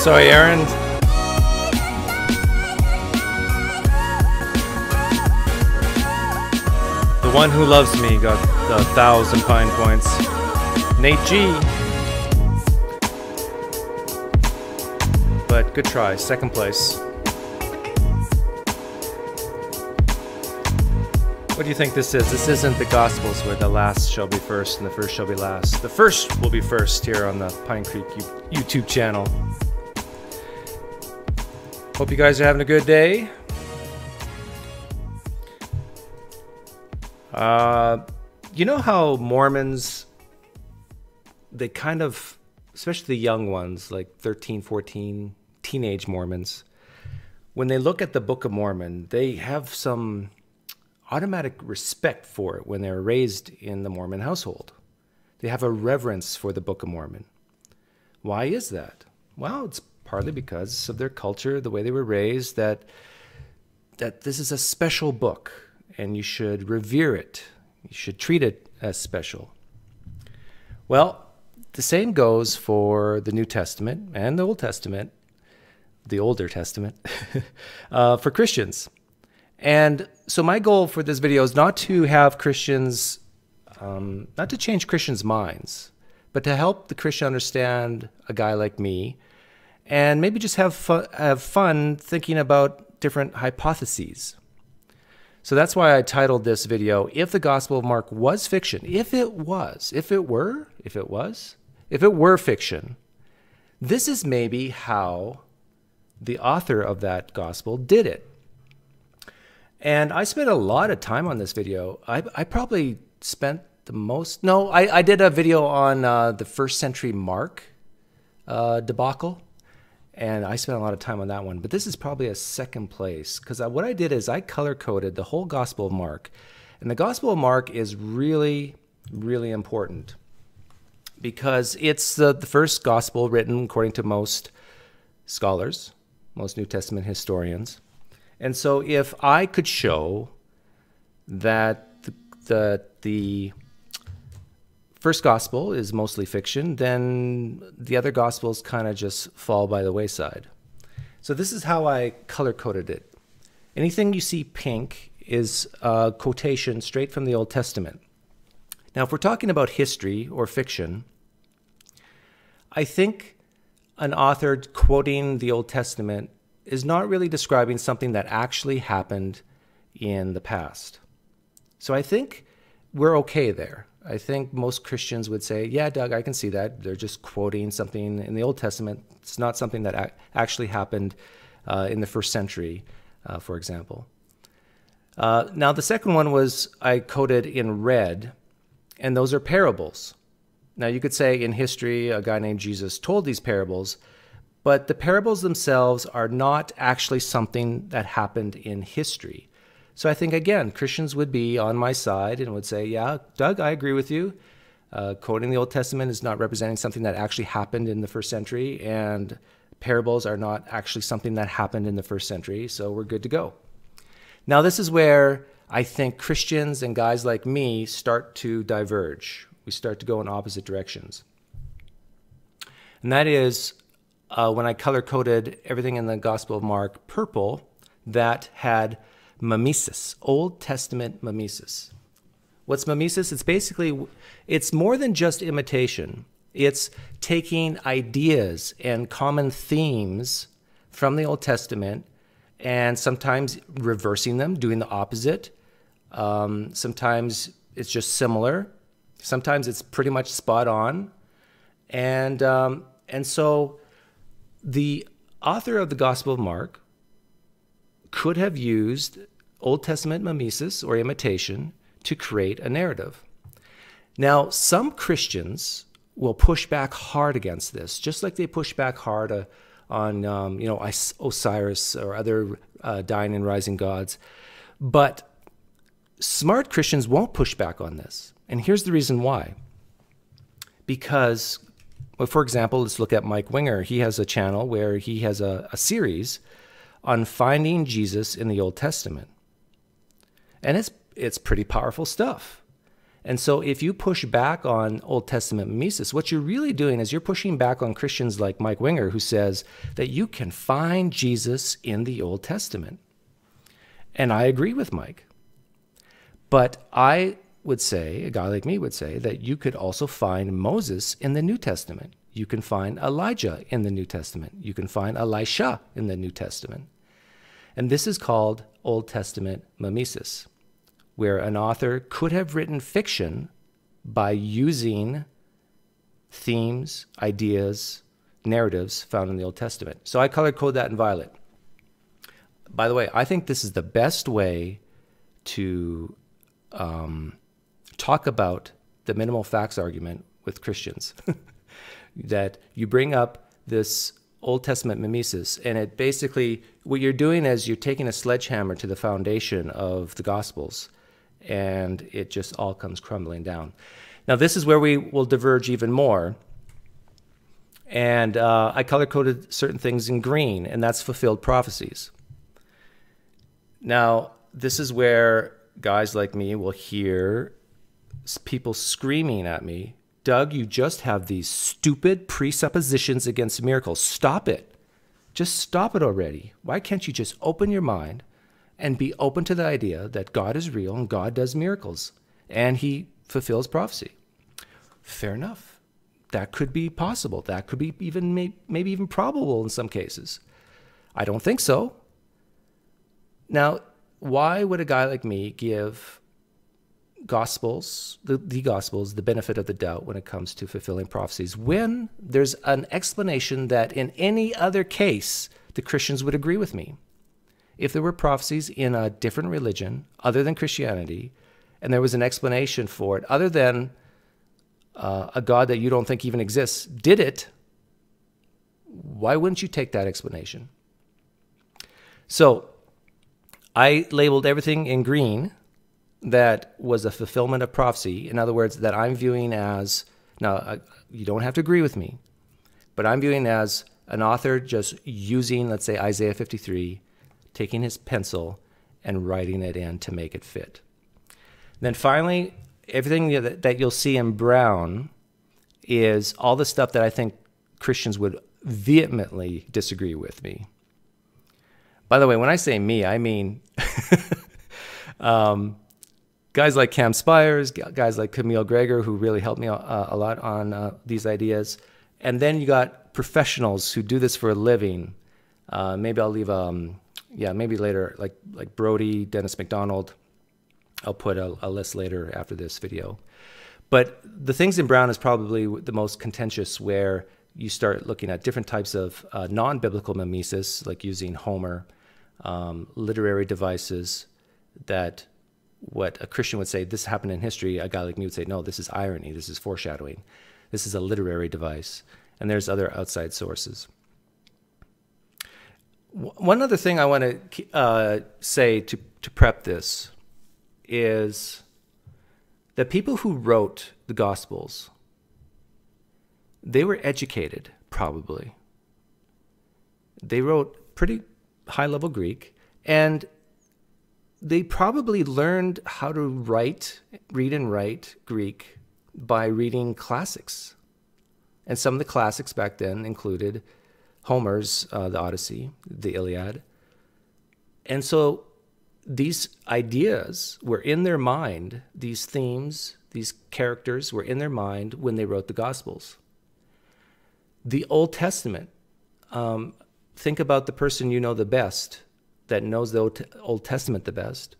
sorry, Aaron. The one who loves me got 1,000 pine points. Nate G. But good try, second place. What do you think this is? This isn't the Gospels where the last shall be first and the first shall be last. The first will be first here on the Pine Creek YouTube channel. Hope you guys are having a good day. You know how Mormons, they kind of, especially the young ones, like 13, 14, teenage Mormons, when they look at the Book of Mormon, they have some automatic respect for it when they were raised in the Mormon household. They have a reverence for the Book of Mormon. Why is that? Well, it's partly because of their culture, the way they were raised, that this is a special book and you should revere it. You should treat it as special. Well, the same goes for the New Testament and the Old Testament, the Older Testament, for Christians. And so my goal for this video is not to have Christians, not to change Christians' minds, but to help the Christian understand a guy like me, and maybe just have fun thinking about different hypotheses. So that's why I titled this video, If the Gospel of Mark Was Fiction. If it were fiction, this is maybe how the author of that gospel did it. And I spent a lot of time on this video. I probably spent the most, I did a video on the first century Mark debacle, and I spent a lot of time on that one, but this is probably a second place, because what I did is I color-coded the whole Gospel of Mark, and the Gospel of Mark is really, really important, because it's the first gospel written according to most scholars, most New Testament historians. And so if I could show that the first gospel is mostly fiction, then the other gospels kind of just fall by the wayside. So this is how I color-coded it. Anything you see pink is a quotation straight from the Old Testament. Now, if we're talking about history or fiction, I think an author quoting the Old Testament is not really describing something that actually happened in the past. So I think we're okay there. I think most Christians would say, yeah, Doug, I can see that. They're just quoting something in the Old Testament. It's not something that actually happened in the first century, for example. Now, the second one was I coded in red, and those are parables. Now, you could say in history, a guy named Jesus told these parables, but the parables themselves are not actually something that happened in history. So I think, again, Christians would be on my side and would say, yeah, Doug, I agree with you. Quoting the Old Testament is not representing something that actually happened in the first century, and parables are not actually something that happened in the first century, so we're good to go. Now, this is where I think Christians and guys like me start to diverge. We start to go in opposite directions. And that is, when I color-coded everything in the Gospel of Mark purple, that had mimesis, Old Testament mimesis. What's mimesis? It's basically, it's more than just imitation. It's taking ideas and common themes from the Old Testament and sometimes reversing them, doing the opposite. Sometimes it's just similar. Sometimes it's pretty much spot on. And so the author of the Gospel of Mark could have used Old Testament mimesis or imitation to create a narrative. Now, some Christians will push back hard against this, just like they push back hard on you know, Osiris or other dying and rising gods. But smart Christians won't push back on this. And here's the reason why. Because, well, for example, let's look at Mike Winger. He has a channel where he has a series on finding Jesus in the Old Testament. And it's pretty powerful stuff. And so if you push back on Old Testament mimesis, what you're really doing is you're pushing back on Christians like Mike Winger, who says that you can find Jesus in the Old Testament. And I agree with Mike. But I would say, a guy like me would say, that you could also find Moses in the New Testament. You can find Elijah in the New Testament. You can find Elisha in the New Testament. And this is called Old Testament mimesis, where an author could have written fiction by using themes, ideas, narratives found in the Old Testament. So I color code that in violet. By the way, I think this is the best way to talk about the minimal facts argument with Christians, that you bring up this Old Testament mimesis, and it basically, what you're doing is you're taking a sledgehammer to the foundation of the Gospels, and it just all comes crumbling down. Now, this is where we will diverge even more, and I color-coded certain things in green, and that's fulfilled prophecies. Now, this is where guys like me will hear people screaming at me, "Doug, you just have these stupid presuppositions against miracles. Stop it. Just stop it already. Why can't you just open your mind and be open to the idea that God is real and God does miracles and he fulfills prophecy?" Fair enough. That could be possible. That could be even maybe even probable in some cases. I don't think so. Now, why would a guy like me give Gospels, the Gospels, the benefit of the doubt when it comes to fulfilling prophecies, when there's an explanation that in any other case the Christians would agree with me? If there were prophecies in a different religion other than Christianity, and there was an explanation for it other than a God that you don't think even exists did it, why wouldn't you take that explanation? So I labeled everything in green that was a fulfillment of prophecy. In other words, that I'm viewing as, now you don't have to agree with me, but I'm viewing as an author just using, let's say, Isaiah 53, taking his pencil and writing it in to make it fit. And then finally, everything that you'll see in brown is all the stuff that I think Christians would vehemently disagree with me. By the way, when I say me, I mean guys like Cam Spires, guys like Kamil Gregor, who really helped me a lot on these ideas. And then you got professionals who do this for a living. Maybe I'll leave, yeah, maybe later, like Brody, Dennis MacDonald. I'll put a list later after this video. But the things in brown is probably the most contentious, where you start looking at different types of non-biblical mimesis, like using Homer, literary devices that... what a Christian would say, this happened in history, a guy like me would say, no, this is irony, this is foreshadowing, this is a literary device, and there's other outside sources. One other thing I want to say to prep this is that people who wrote the Gospels, they were educated, probably. They wrote pretty high-level Greek, and they probably learned how to read and write Greek by reading classics. And some of the classics back then included Homer's the Odyssey, the Iliad. And so these ideas were in their mind, these themes, these characters were in their mind when they wrote the Gospels. The Old Testament, think about the person you know the best, that knows the Old Testament the best.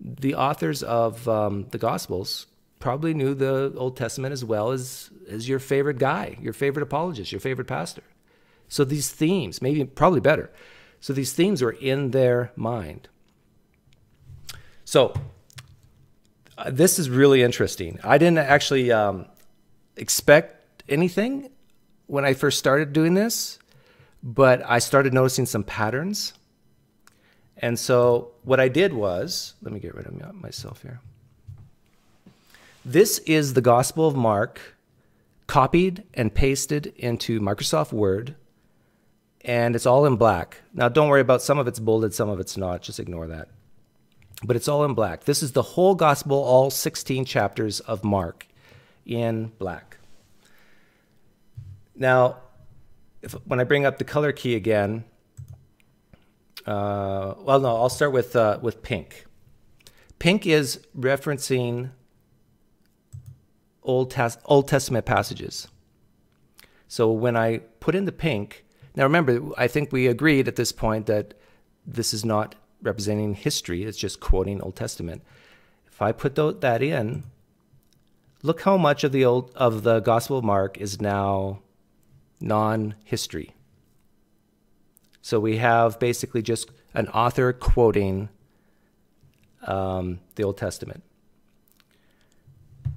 The authors of the Gospels probably knew the Old Testament as well as your favorite guy, your favorite apologist, your favorite pastor. So these themes, maybe probably better. So these themes were in their mind. So this is really interesting. I didn't actually expect anything when I first started doing this, but I started noticing some patterns. And so what I did was, let me get rid of myself here. This is the Gospel of Mark copied and pasted into Microsoft Word, and it's all in black. Now, don't worry about some of it's bolded, some of it's not. Just ignore that. but it's all in black. This is the whole gospel, all 16 chapters of Mark in black. Now, when I bring up the color key again, well, no, I'll start with pink. Pink is referencing Old Testament passages. So when I put in the pink, now remember, I think we agreed at this point that this is not representing history, it's just quoting Old Testament. If I put that in, look how much of the Gospel of Mark is now non-history. So we have basically just an author quoting the Old Testament.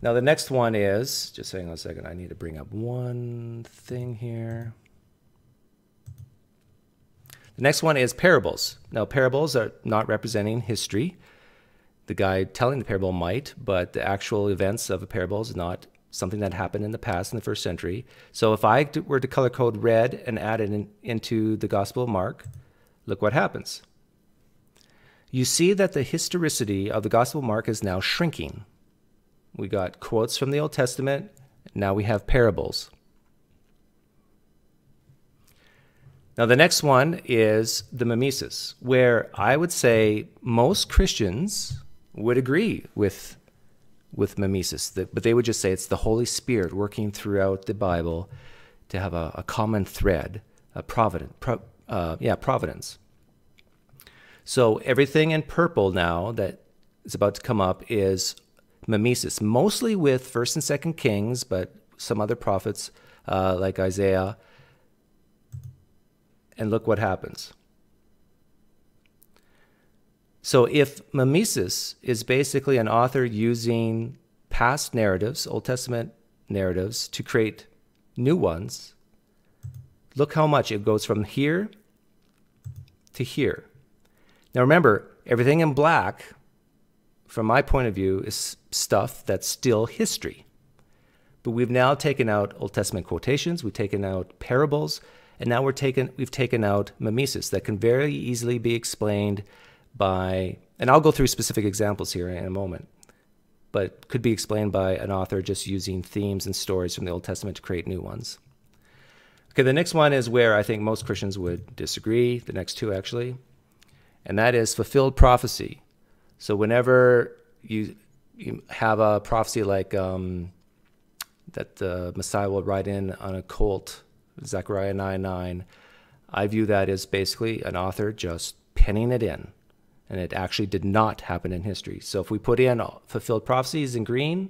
Now the next one is, just hang on a second, I need to bring up one thing here. The next one is parables. Now parables are not representing history. The guy telling the parable might, but the actual events of a parable is not something that happened in the past in the first century. So if I were to color code red and add it into the Gospel of Mark, look what happens. You see that the historicity of the Gospel of Mark is now shrinking. We got quotes from the Old Testament. Now we have parables. Now the next one is the mimesis, where I would say most Christians would agree with mimesis, but they would just say it's the Holy Spirit working throughout the Bible to have a common thread, a providence. So everything in purple now that is about to come up is mimesis, mostly with 1st and 2nd Kings, but some other prophets like Isaiah. And look what happens. So if mimesis is basically an author using past narratives, Old Testament narratives, to create new ones, look how much it goes from here to here. Now remember, everything in black, from my point of view, is stuff that's still history. But we've now taken out Old Testament quotations, we've taken out parables, and now we've taken out mimesis that can very easily be explained by, and I'll go through specific examples here in a moment, but could be explained by an author just using themes and stories from the Old Testament to create new ones. Okay, the next one is where I think most Christians would disagree, the next two actually, and that is fulfilled prophecy. So whenever you have a prophecy like that the Messiah will ride in on a colt, Zechariah 9:9, I view that as basically an author just penning it in, and it actually did not happen in history. So if we put in fulfilled prophecies in green,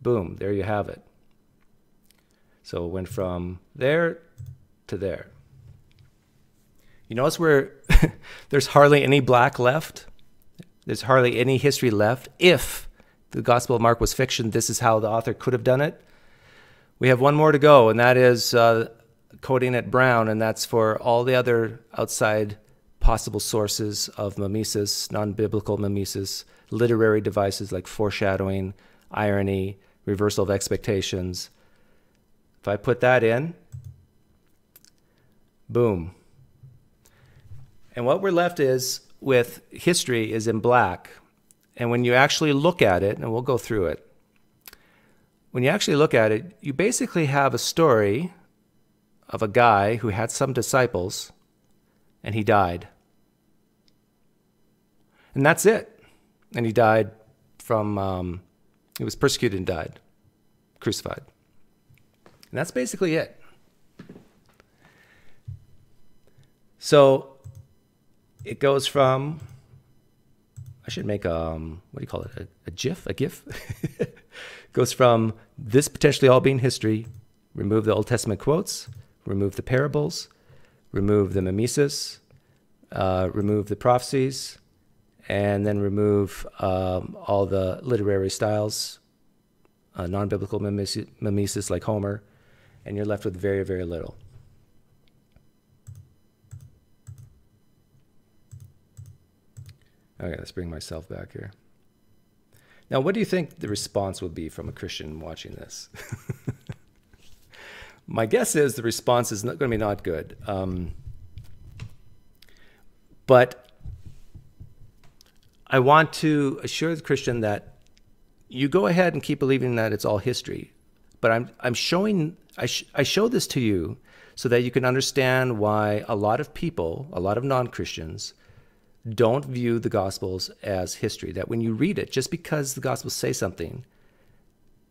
boom, there you have it. So it went from there to there. You notice where there's hardly any black left? There's hardly any history left. If the Gospel of Mark was fiction, this is how the author could have done it. We have one more to go, and that is coding it brown, and that's for all the other outside possible sources of mimesis, non-biblical mimesis, literary devices like foreshadowing, irony, reversal of expectations. If I put that in, boom. And what we're left is with history is in black, and when you actually look at it, and we'll go through it, when you actually look at it, you basically have a story of a guy who had some disciples and he died, and that's it. And he died from he was persecuted and died, crucified, and that's basically it. So it goes from, I should make what do you call it, a gif? Goes from this potentially all being history, remove the Old Testament quotes, remove the parables, remove the mimesis, remove the prophecies, and then remove all the literary styles, non-biblical mimesis like Homer, and you're left with very, very little. Okay, let's bring myself back here. Now, what do you think the response would be from a Christian watching this? My guess is the response is not going to be not good. But I want to assure the Christian that you go ahead and keep believing that it's all history, but I show this to you so that you can understand why a lot of people, a lot of non-Christians, don't view the Gospels as history. That when you read it, just because the Gospels say something,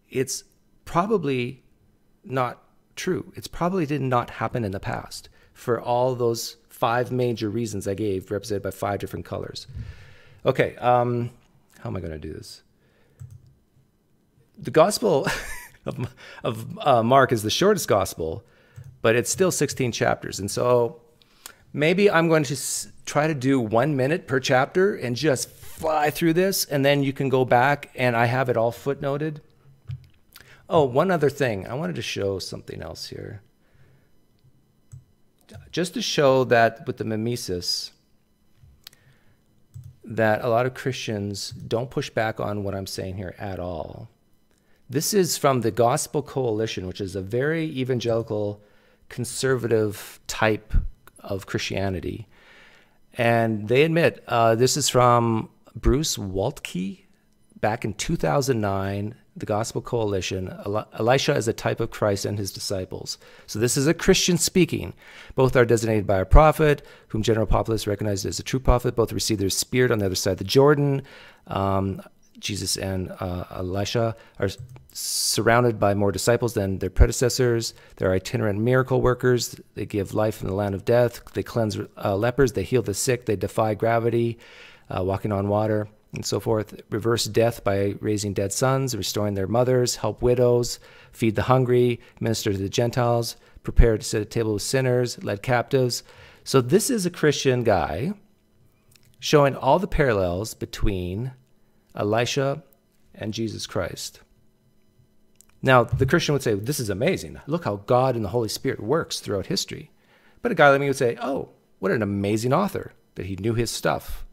it's probably not true. It's probably did not happen in the past for all those five major reasons I gave, represented by five different colors. Okay, how am I going to do this? The Gospel of Mark is the shortest Gospel, but it's still 16 chapters. And so maybe I'm going to try to do 1 minute per chapter and just fly through this, and then you can go back, and I have it all footnoted. Oh, one other thing. I wanted to show something else here. Just to show that with the mimesis, that a lot of Christians don't push back on what I'm saying here at all. This is from the Gospel Coalition, which is a very evangelical, conservative type of Christianity. And they admit, this is from Bruce Waltke back in 2009, the Gospel Coalition, Elisha is a type of Christ and his disciples. So this is a Christian speaking. Both are designated by a prophet, whom general populace recognized as a true prophet. Both received their spirit on the other side of the Jordan. Jesus and Elisha are surrounded by more disciples than their predecessors. They're itinerant miracle workers. They give life in the land of death. They cleanse lepers. They heal the sick. They defy gravity, walking on water, and so forth. Reverse death by raising dead sons, restoring their mothers, help widows, feed the hungry, minister to the Gentiles, prepare to sit at table with sinners, led captives. So this is a Christian guy showing all the parallels between Elisha and Jesus Christ. Now, the Christian would say, this is amazing. Look how God and the Holy Spirit works throughout history. But a guy like me would say, oh, what an amazing author, that he knew his stuff.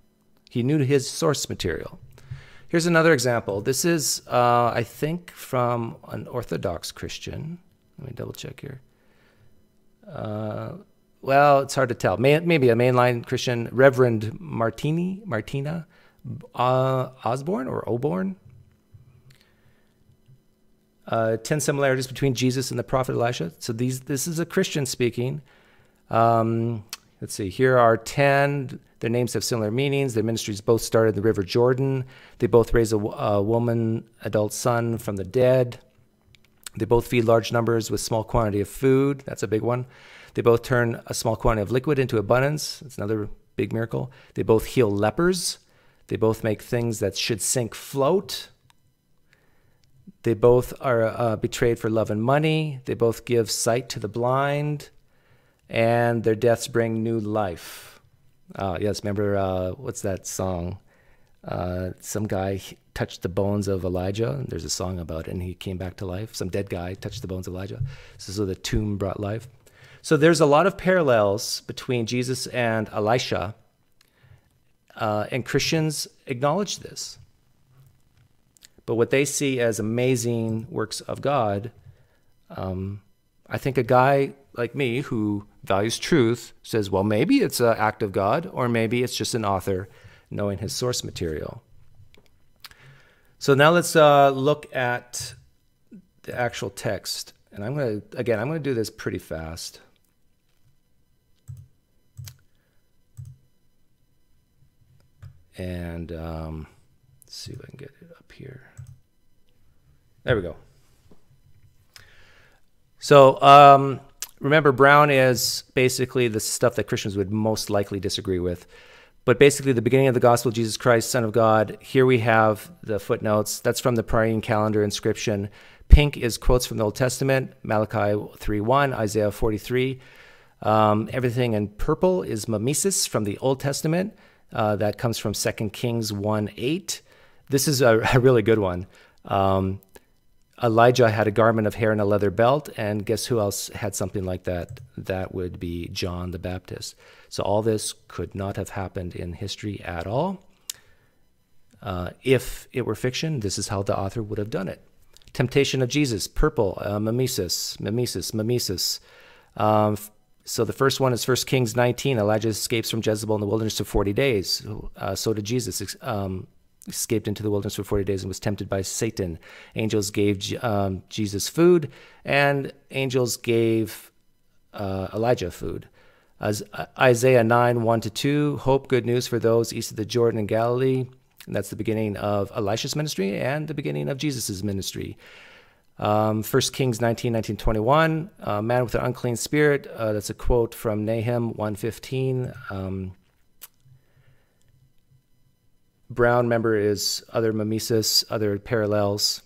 He knew his source material. Here's another example. This is, I think, from an Orthodox Christian. Let me double check here. Well, it's hard to tell. Maybe a mainline Christian, Reverend Martina Osborne or Oborn. 10 similarities between Jesus and the prophet Elisha. So this is a Christian speaking. Let's see, here are 10. Their names have similar meanings. Their ministries both started in the River Jordan. They both raise a woman, adult son from the dead. They both feed large numbers with small quantity of food. That's a big one. They both turn a small quantity of liquid into abundance. That's another big miracle. They both heal lepers. They both make things that should sink float. They both are betrayed for love and money. They both give sight to the blind. And their deaths bring new life. Yes, remember, what's that song? Some guy touched the bones of Elijah, and there's a song about it, and he came back to life. Some dead guy touched the bones of Elijah. So the tomb brought life. So there's a lot of parallels between Jesus and Elisha, and Christians acknowledge this. But what they see as amazing works of God, I think a guy like me who values truth says, well, maybe it's an act of God, or maybe it's just an author knowing his source material. So now let's look at the actual text. And I'm going to, again, I'm going to do this pretty fast. And let's see if I can get it up here. There we go. So remember, Brown is basically the stuff that Christians would most likely disagree with. But basically, the beginning of the gospel of Jesus Christ, Son of God. Here we have the footnotes. That's from the Prairean calendar inscription. Pink is quotes from the Old Testament, Malachi 3:1, Isaiah 43. Everything in purple is mimesis from the Old Testament. That comes from 2 Kings 1:8. This is a really good one. Elijah had a garment of hair and a leather belt, and guess who else had something like that? That would be John the Baptist. So all this could not have happened in history at all. If it were fiction, this is how the author would have done it. Temptation of Jesus, purple, mimesis, So the first one is 1 Kings 19. Elijah escapes from Jezebel in the wilderness for 40 days. So did Jesus, escaped into the wilderness for 40 days and was tempted by Satan. Angels gave Jesus food, and angels gave Elijah food. As Isaiah 9, 1-2, hope, good news for those east of the Jordan and Galilee. And that's the beginning of Elisha's ministry and the beginning of Jesus's ministry. 1 Kings 19, 19, 21, man with an unclean spirit. That's a quote from Nahum 1:15. Brown, member, is other mimesis, other parallels,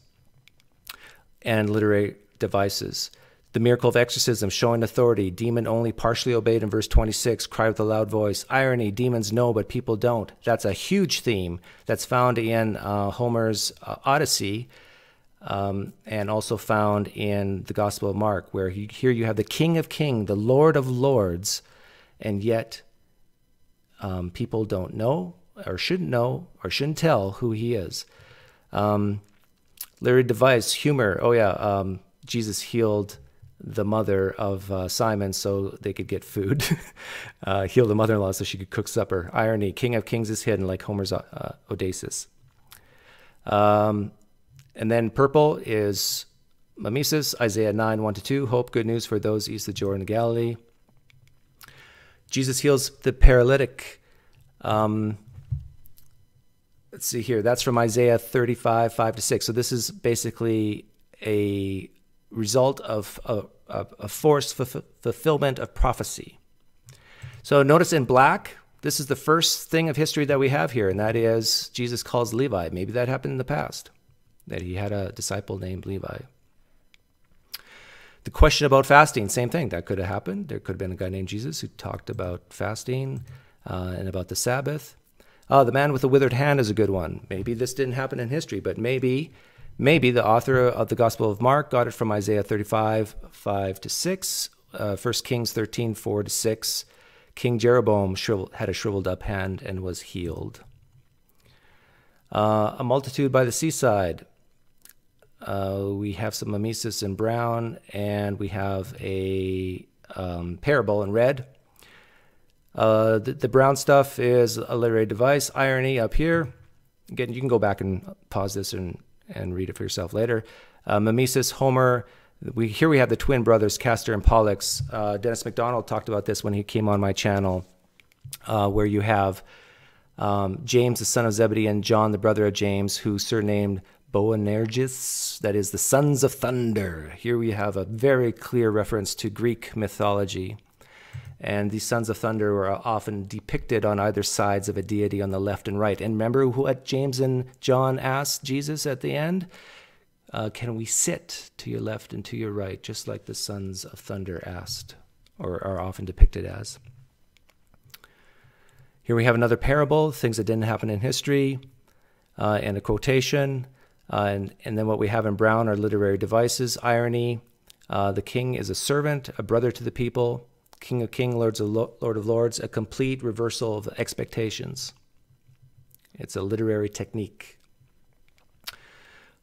and literary devices. The miracle of exorcism, showing authority, demon only partially obeyed in verse 26, cry with a loud voice, irony, demons know, but people don't. That's a huge theme that's found in Homer's Odyssey, and also found in the Gospel of Mark, where here you have the King of Kings, the Lord of Lords, and yet people don't know, or shouldn't tell who he is. Literary device, humor, oh yeah, Jesus healed the mother of Simon so they could get food. Heal the mother-in-law so she could cook supper. Irony, King of Kings is hidden, like Homer's Odysseus. And then purple is mimesis, Isaiah 9, 1-2, hope, good news for those east of Jordan and Galilee. Jesus heals the paralytic. Let's see here, that's from Isaiah 35, 5-6. So this is basically a result of a forced fulfillment of prophecy. So notice in black, this is the first thing of history that we have here, and that is Jesus calls Levi. Maybe that happened in the past, that he had a disciple named Levi. The question about fasting, same thing. That could have happened. There could have been a guy named Jesus who talked about fasting and about the Sabbath. The man with the withered hand is a good one. Maybe this didn't happen in history, but maybe the author of the Gospel of Mark got it from Isaiah 35, 5-6, 1 Kings 13, 4-6. King Jeroboam had a shriveled up hand and was healed. A multitude by the seaside. We have some mimesis in brown, and we have a parable in red. The brown stuff is a literary device, irony up here. Again, you can go back and pause this and read it for yourself later. Mimesis, Homer. Here we have the twin brothers, Castor and Pollux. Dennis MacDonald talked about this when he came on my channel, where you have James, the son of Zebedee, and John, the brother of James, who surnamed Boanerges, that is the sons of thunder. Here we have a very clear reference to Greek mythology. And these sons of thunder were often depicted on either sides of a deity on the left and right. And remember what James and John asked Jesus at the end? Can we sit to your left and to your right, just like the sons of thunder asked, or are often depicted as? Here we have another parable, things that didn't happen in history, and a quotation. And then what we have in brown are literary devices, irony. The king is a servant, a brother to the people. King of Kings, Lord of Lords, a complete reversal of expectations. It's a literary technique.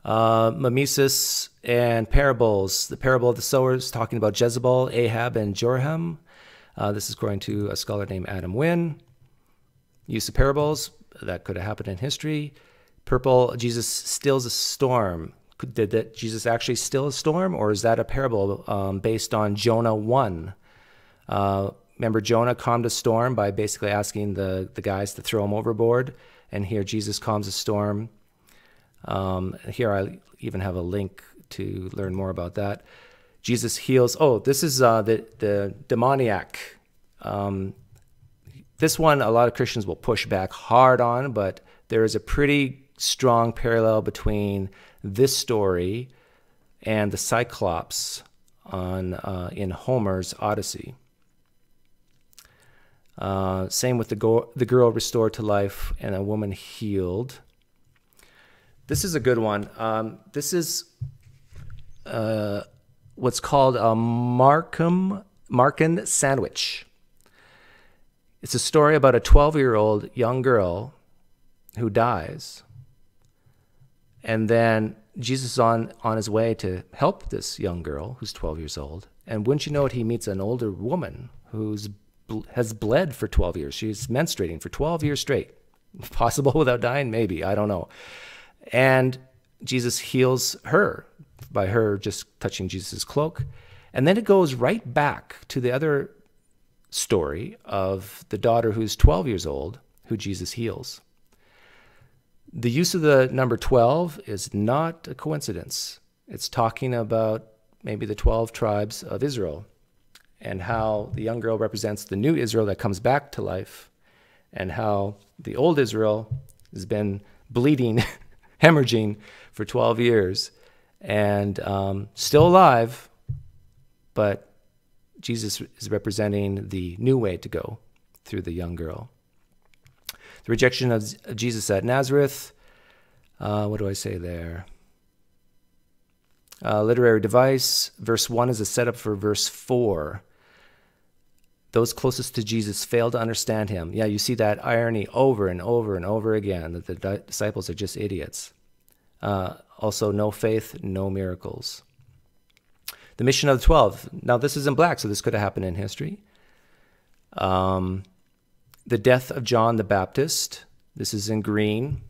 Mimesis and parables. The parable of the sowers, talking about Jezebel, Ahab, and Jeroboam. This is according to a scholar named Adam Wynne. Use of parables, that could have happened in history. Purple, Jesus stills a storm. Did that Jesus actually still a storm, or is that a parable based on Jonah 1? Remember, Jonah calmed a storm by basically asking the guys to throw him overboard, and here Jesus calms a storm. Here I even have a link to learn more about that. Jesus heals. Oh, this is the demoniac. This one a lot of Christians will push back hard on, but there is a pretty strong parallel between this story and the Cyclops in Homer's Odyssey. Same with the girl restored to life and a woman healed. This is a good one. This is what's called a Markan sandwich. It's a story about a 12-year-old young girl who dies. And then Jesus is on his way to help this young girl who's 12 years old. And wouldn't you know it, he meets an older woman who's has bled for 12 years. She's menstruating for 12 years straight. Possible without dying? Maybe. I don't know. And Jesus heals her by her just touching Jesus' cloak. And then it goes right back to the other story of the daughter who's 12 years old, who Jesus heals. The use of the number 12 is not a coincidence. It's talking about maybe the 12 tribes of Israel and how the young girl represents the new Israel that comes back to life, and how the old Israel has been bleeding, hemorrhaging for 12 years and still alive, but Jesus is representing the new way to go through the young girl. The rejection of Jesus at Nazareth. What do I say there? Literary device. Verse 1 is a setup for verse 4. Those closest to Jesus fail to understand him. Yeah, you see that irony over and over and over again, that the disciples are just idiots. Also, no faith, no miracles. The mission of the 12. Now, this is in black, so this could have happened in history. The death of John the Baptist. This is in green,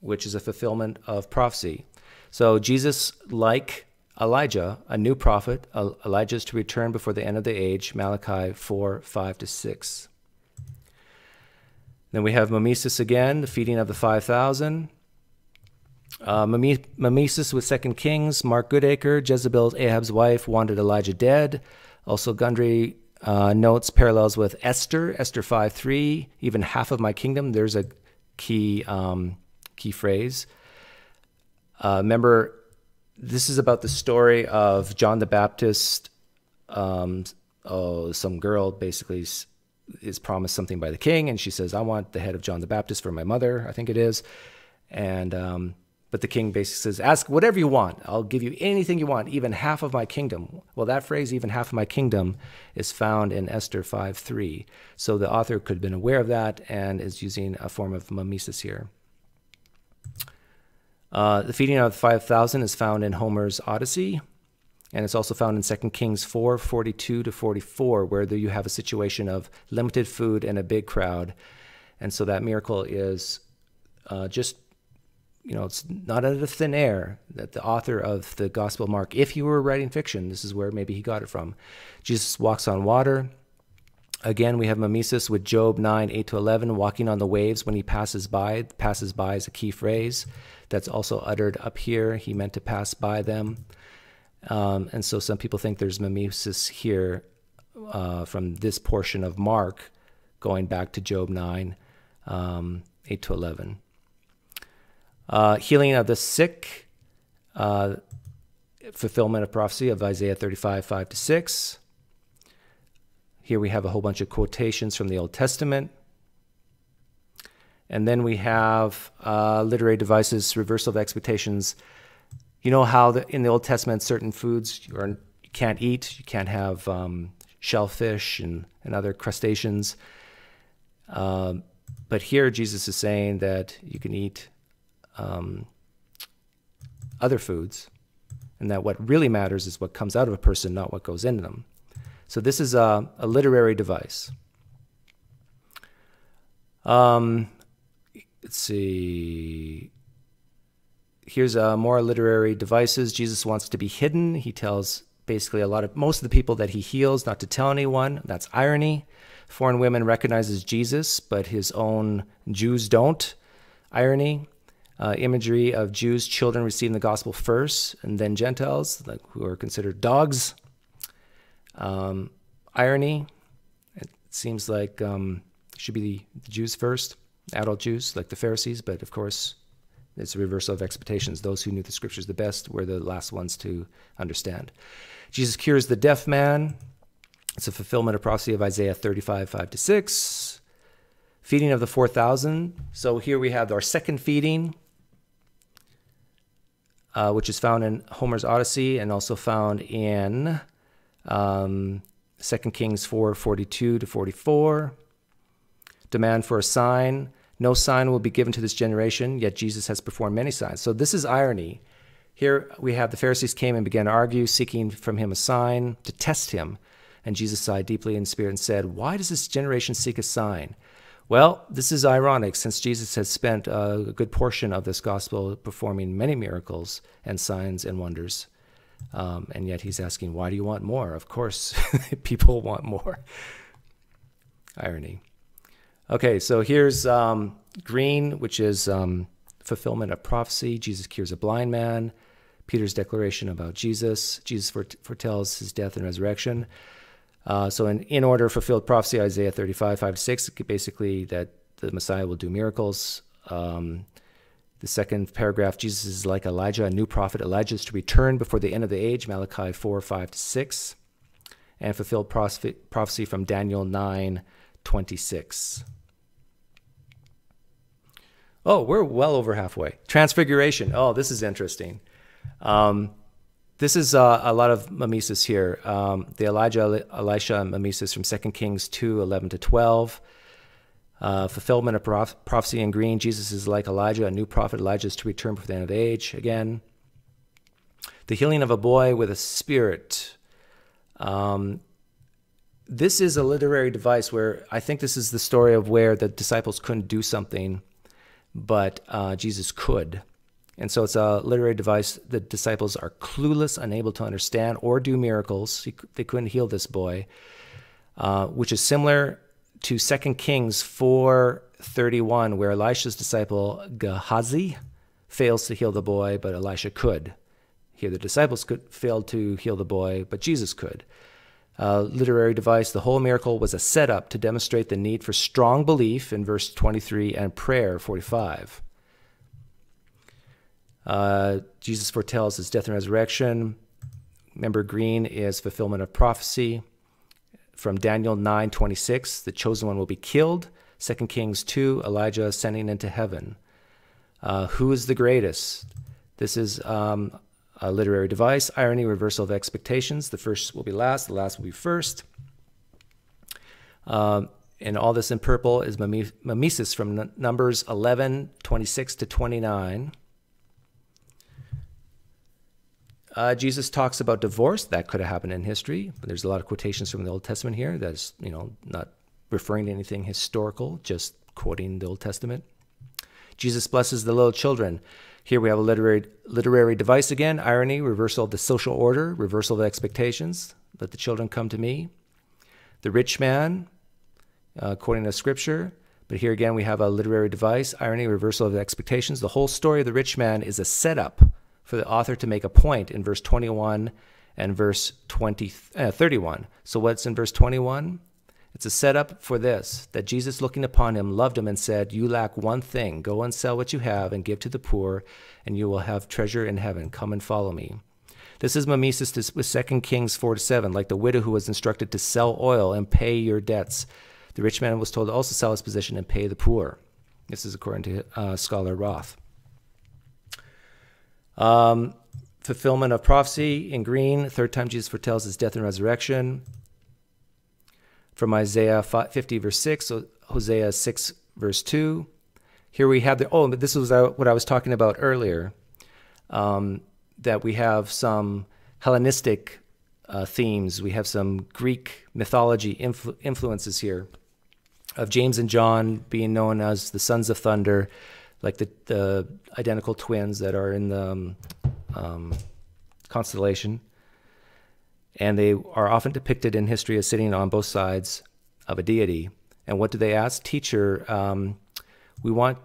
which is a fulfillment of prophecy. So Jesus, like Elijah, a new prophet, Elijah is to return before the end of the age, Malachi 4, 5 to 6. Then we have mimesis again, the feeding of the 5,000. Mimesis with 2 Kings, Mark Goodacre, Jezebel, Ahab's wife, wanted Elijah dead. Also Gundry notes parallels with Esther, Esther 5, 3, even half of my kingdom. There's a key, key phrase. Remember, this is about the story of John the Baptist. Some girl basically is promised something by the king, and she says, I want the head of John the Baptist for my mother, I think it is. And but the king basically says, ask whatever you want. I'll give you anything you want, even half of my kingdom. Well, that phrase, even half of my kingdom, is found in Esther 5:3. So the author could have been aware of that and is using a form of mimesis here. The feeding of the 5,000 is found in Homer's Odyssey, and it's also found in 2 Kings 4, 42 to 44, where you have a situation of limited food and a big crowd. And so that miracle is just, you know, it's not out of thin air that the author of the Gospel of Mark, if he were writing fiction, this is where maybe he got it from. Jesus walks on water. Again, we have mimesis with Job 9, 8 to 11, walking on the waves when he passes by. Passes by is a key phrase that's also uttered up here. He meant to pass by them. And so some people think there's mimesis here from this portion of Mark going back to Job 9, 8 to 11. Healing of the sick, fulfillment of prophecy of Isaiah 35, 5 to 6. Here we have a whole bunch of quotations from the Old Testament. And then we have literary devices, reversal of expectations. You know how in the Old Testament, certain foods you can't eat. You can't have shellfish and other crustaceans. But here Jesus is saying that you can eat other foods, and that what really matters is what comes out of a person, not what goes into them. So this is a literary device. Let's see. Here's more literary devices. Jesus wants to be hidden. He tells basically most of the people that he heals not to tell anyone. That's irony. Foreign women recognizes Jesus, but his own Jews don't. Irony. Imagery of Jews, children receiving the gospel first, and then Gentiles, like, who are considered dogs. Irony. It seems like it should be the Jews first, adult Jews like the Pharisees, but of course it's a reversal of expectations. Those who knew the scriptures the best were the last ones to understand. Jesus cures the deaf man. It's a fulfillment of prophecy of Isaiah 35, 5 to 6. Feeding of the 4,000. So here we have our second feeding, which is found in Homer's Odyssey and also found in 2 Kings 4, 42 to 44. Demand for a sign. No sign will be given to this generation, yet Jesus has performed many signs. So this is irony. Here we have the Pharisees came and began to argue, seeking from him a sign to test him. And Jesus sighed deeply in spirit and said, "Why does this generation seek a sign?" Well, this is ironic, since Jesus has spent a good portion of this gospel performing many miracles and signs and wonders. And yet he's asking, why do you want more? Of course, people want more. Irony. Okay, so here's green, which is fulfillment of prophecy. Jesus cures a blind man. Peter's declaration about Jesus. Jesus foretells his death and resurrection. So in order, fulfilled prophecy, Isaiah 35, 5 to 6, basically that the Messiah will do miracles. The second paragraph, Jesus is like Elijah, a new prophet. Elijah is to return before the end of the age, Malachi 4, 5 to 6. And fulfilled prophecy from Daniel 9, 26. Oh, we're well over halfway. Transfiguration. Oh, this is interesting. This is a lot of mimesis here. The Elisha mimesis from 2 Kings 2, 11 to 12. Fulfillment of prophecy in green. Jesus is like Elijah, a new prophet. Elijah is to return before the end of the age. Again, the healing of a boy with a spirit. This is a literary device where I think this is the story of where the disciples couldn't do something, but Jesus could. And so it's a literary device. The disciples are clueless, unable to understand or do miracles. They couldn't heal this boy, which is similar to 2 Kings 4:31, where Elisha's disciple Gehazi fails to heal the boy, but Elisha could. Here the disciples failed to heal the boy, but Jesus could. Literary device, the whole miracle was a setup to demonstrate the need for strong belief in verse 23 and prayer 45. Jesus foretells his death and resurrection. Remember, green is fulfillment of prophecy. From Daniel 9:26, the chosen one will be killed. 2 Kings 2, Elijah ascending into heaven. Who is the greatest? This is a literary device. Irony, reversal of expectations. The first will be last, the last will be first. And all this in purple is mimesis from Numbers 11:26 to 29. Jesus talks about divorce. That could have happened in history. There's a lot of quotations from the Old Testament here. That's, you know, not referring to anything historical, just quoting the Old Testament. Jesus blesses the little children. Here we have a literary device again. Irony, reversal of the social order, reversal of expectations. Let the children come to me. The rich man, according to Scripture. But here again we have a literary device. Irony, reversal of expectations. The whole story of the rich man is a setup for the author to make a point in verse 21 and verse 31. So what's in verse 21? It's a setup for this, that Jesus, looking upon him, loved him and said, "You lack one thing. Go and sell what you have and give to the poor, and you will have treasure in heaven. Come and follow me." This is mimesis with 2 Kings 4-7, like the widow who was instructed to sell oil and pay your debts. The rich man was told to also sell his possession and pay the poor. This is according to scholar Roth. Fulfillment of prophecy in green, third time Jesus foretells his death and resurrection. From Isaiah 50 verse 6, Hosea 6 verse 2. Here we have the, oh, but this was what I was talking about earlier, that we have some Hellenistic themes. We have some Greek mythology influences here of James and John being known as the sons of thunder, like the identical twins that are in the constellation. And they are often depicted in history as sitting on both sides of a deity. And what do they ask? Teacher, we want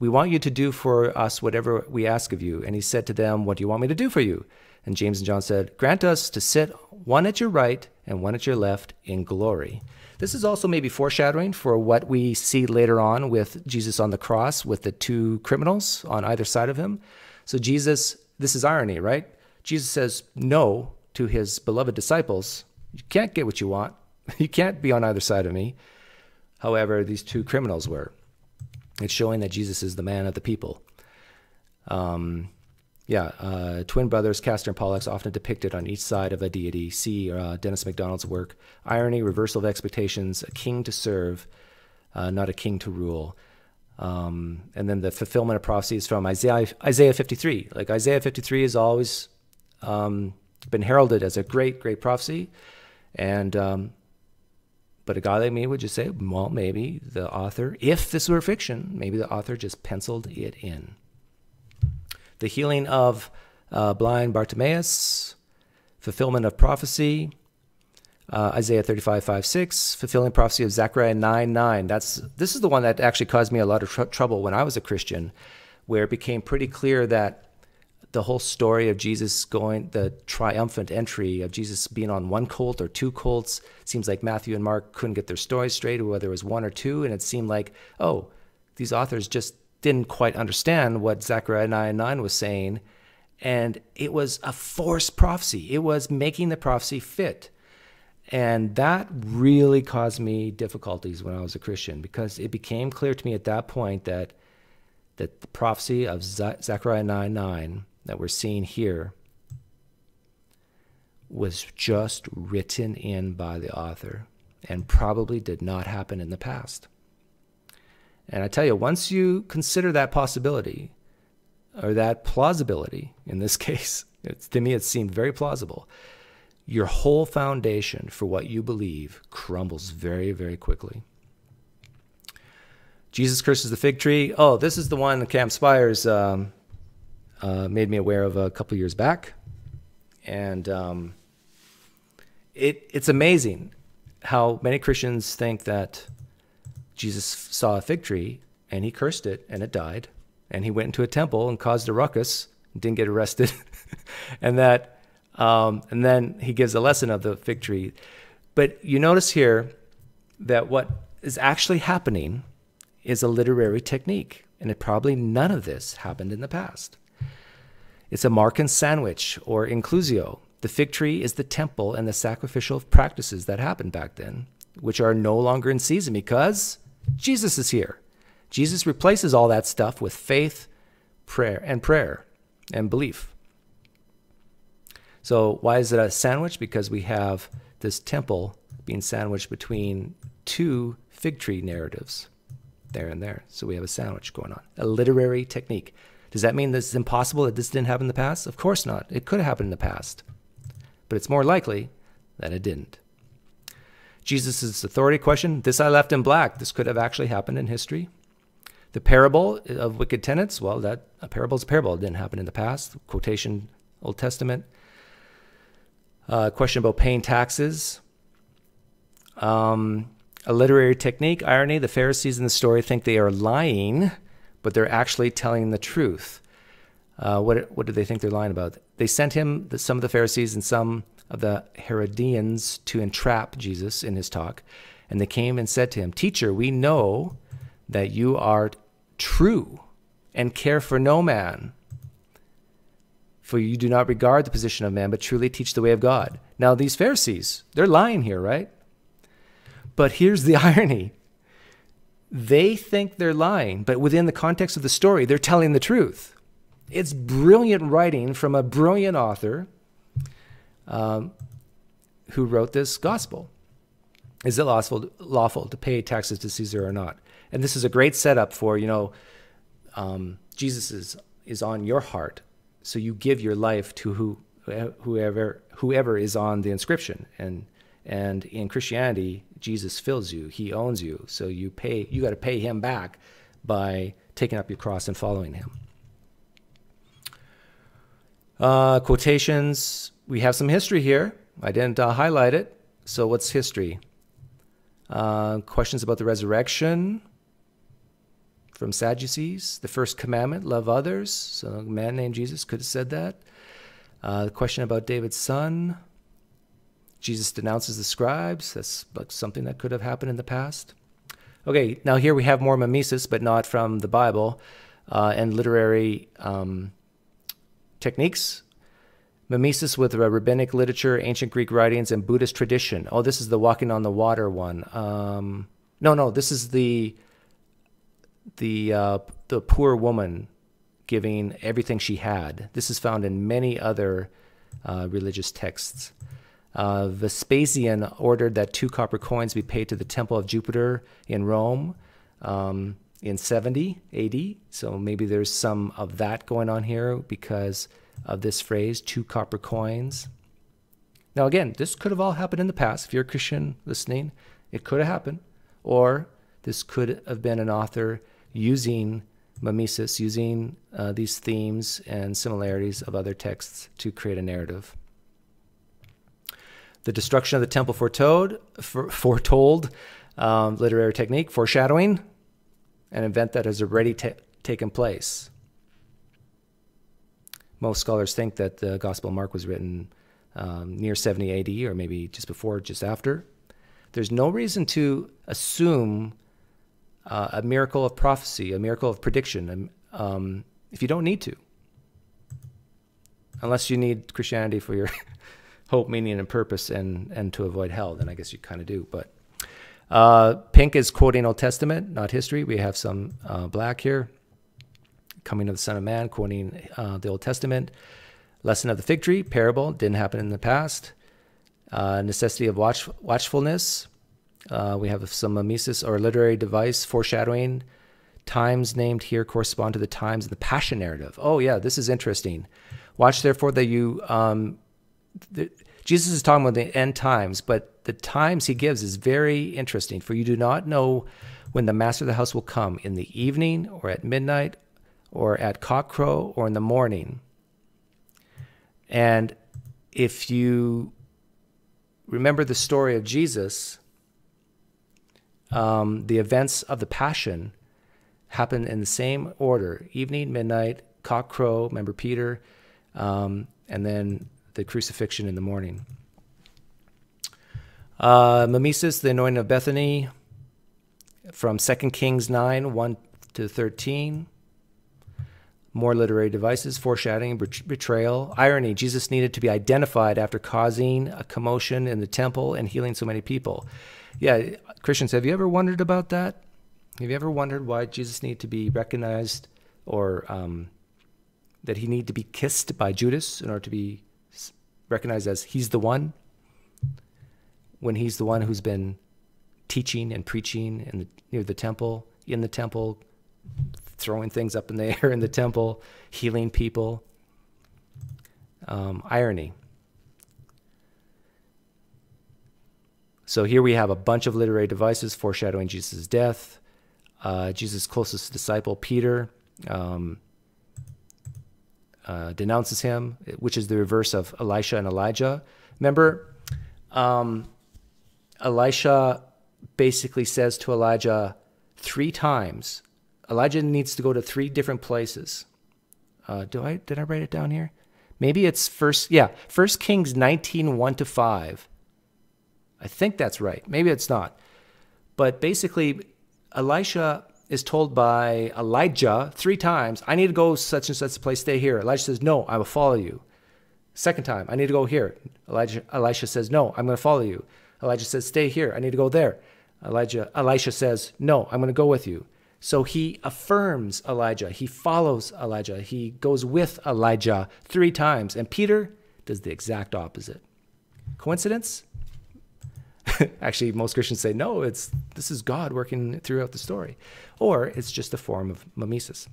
you to do for us whatever we ask of you. And he said to them, what do you want me to do for you? And James and John said, grant us to sit one at your right and one at your left in glory. This is also maybe foreshadowing for what we see later on with Jesus on the cross with the two criminals on either side of him. So Jesus, this is irony, right? Jesus says no to his beloved disciples. You can't get what you want. You can't be on either side of me. However, these two criminals were. It's showing that Jesus is the man of the people. Twin brothers, Castor and Pollux, often depicted on each side of a deity. See Dennis MacDonald's work. Irony, reversal of expectations, a king to serve, not a king to rule. And then the fulfillment of prophecies from Isaiah 53. Like Isaiah 53 has always been heralded as a great, great prophecy. And but a guy like me would just say, well, maybe the author, if this were fiction, maybe the author just penciled it in. The healing of blind Bartimaeus, fulfillment of prophecy, Isaiah 35:5-6, fulfilling prophecy of Zechariah 9:9. This is the one that actually caused me a lot of trouble when I was a Christian, where it became pretty clear that the whole story of Jesus going, the triumphant entry of Jesus being on one colt or two colts, seems like Matthew and Mark couldn't get their stories straight, whether it was one or two, and it seemed like, oh, these authors just didn't quite understand what Zechariah 9:9 was saying, and it was a forced prophecy. It was making the prophecy fit, and that really caused me difficulties when I was a Christian, because it became clear to me at that point that the prophecy of Zechariah 9:9 that we're seeing here was just written in by the author and probably did not happen in the past. And I tell you, once you consider that possibility, or that plausibility in this case, to me it seemed very plausible, your whole foundation for what you believe crumbles very, very quickly. Jesus curses the fig tree. Oh, this is the one that Cam Spires made me aware of a couple years back, and it's amazing how many Christians think that Jesus saw a fig tree and he cursed it and it died, and he went into a temple and caused a ruckus and didn't get arrested, and that and then he gives a lesson of the fig tree. But you notice here that what is actually happening is a literary technique, and it probably none of this happened in the past. It's a Markan sandwich, or inclusio. The fig tree is the temple and the sacrificial practices that happened back then, which are no longer in season because Jesus is here. Jesus replaces all that stuff with faith, prayer, and belief. So why is it a sandwich? Because we have this temple being sandwiched between two fig tree narratives, there and there. So we have a sandwich going on, a literary technique. Does that mean this is impossible, that this didn't happen in the past? Of course not. It could have happened in the past, but it's more likely that it didn't. Jesus' authority question, this I left in black. This could have actually happened in history. The parable of wicked tenants, well, that a parable is a parable. It didn't happen in the past. Quotation, Old Testament. Question about paying taxes. A literary technique, irony. The Pharisees in the story think they are lying, but they're actually telling the truth. What do they think they're lying about? They sent him, some of the Pharisees and some of the Herodians, to entrap Jesus in his talk. And they came and said to him, "Teacher, we know that you are true and care for no man, for you do not regard the position of man, but truly teach the way of God." Now, these Pharisees, they're lying here, right? But here's the irony. They think they're lying, but within the context of the story, they're telling the truth. It's brilliant writing from a brilliant author who wrote this gospel. Is it lawful to pay taxes to Caesar or not? And this is a great setup for, you know, Jesus is on your heart, so you give your life to whoever is on the inscription. And in Christianity, Jesus fills you. He owns you. So you pay. You got to pay him back by taking up your cross and following him. Quotations. We have some history here. I didn't highlight it. So what's history? Questions about the resurrection from Sadducees. The first commandment, love others. So a man named Jesus could have said that. The question about David's son. Jesus denounces the scribes. That's something that could have happened in the past. Okay, now here we have more mimesis, but not from the Bible, and literary techniques. Mimesis with rabbinic literature, ancient Greek writings, and Buddhist tradition. Oh, this is the walking on the water one. No, this is the poor woman giving everything she had. This is found in many other religious texts. Vespasian ordered that 2 copper coins be paid to the temple of Jupiter in Rome in 70 AD. So maybe there's some of that going on here because of this phrase, 2 copper coins. Now, again, this could have all happened in the past. If you're a Christian listening, it could have happened. Or this could have been an author using mimesis, using these themes and similarities of other texts to create a narrative. The destruction of the temple foretold, literary technique, foreshadowing, an event that has already taken place. Most scholars think that the Gospel of Mark was written near 70 AD, or maybe just before, just after. There's no reason to assume a miracle of prophecy, a miracle of prediction, if you don't need to. Unless you need Christianity for your hope, meaning, and purpose, and to avoid hell, then I guess you kind of do. But pink is quoting Old Testament, not history. We have some black here. Coming of the Son of Man, quoting the Old Testament. Lesson of the fig tree, parable, didn't happen in the past. Necessity of watchfulness. We have some mimesis or literary device, foreshadowing. Times named here correspond to the times in the passion narrative. Oh yeah, this is interesting. Watch therefore that you... Jesus is talking about the end times, but the times he gives is very interesting. For you do not know when the master of the house will come, in the evening or at midnight or at cockcrow or in the morning. And if you remember the story of Jesus, the events of the passion happen in the same order: evening, midnight, cockcrow, remember Peter, and then the crucifixion in the morning. Mimesis, the anointing of Bethany, from 2 Kings 9, 1 to 13. More literary devices, foreshadowing, betrayal, irony. Jesus needed to be identified after causing a commotion in the temple and healing so many people. Yeah, Christians, have you ever wondered about that? Have you ever wondered why Jesus needed to be recognized, or that he needed to be kissed by Judas in order to be recognized as he's the one, when he's the one who's been teaching and preaching in the, near the temple, in the temple, throwing things up in the air in the temple, healing people? Irony. So here we have a bunch of literary devices foreshadowing Jesus' death, Jesus' closest disciple, Peter, denounces him, which is the reverse of Elisha and Elijah. Remember, Elisha basically says to Elijah three times, Elijah needs to go to three different places. Did I write it down here? Maybe it's First Kings 19, 1 to 5. I think that's right. Maybe it's not. But basically, Elisha is told by Elijah three times, I need to go such and such a place, stay here. Elijah says, no, I will follow you. Second time, I need to go here. Elisha says, no, I'm going to follow you. Elijah says, stay here, I need to go there. Elisha says, no, I'm going to go with you. So he affirms Elijah. He follows Elijah. He goes with Elijah three times. And Peter does the exact opposite. Coincidence? Actually, most Christians say, no, this is God working throughout the story. Or it's just a form of mimesis.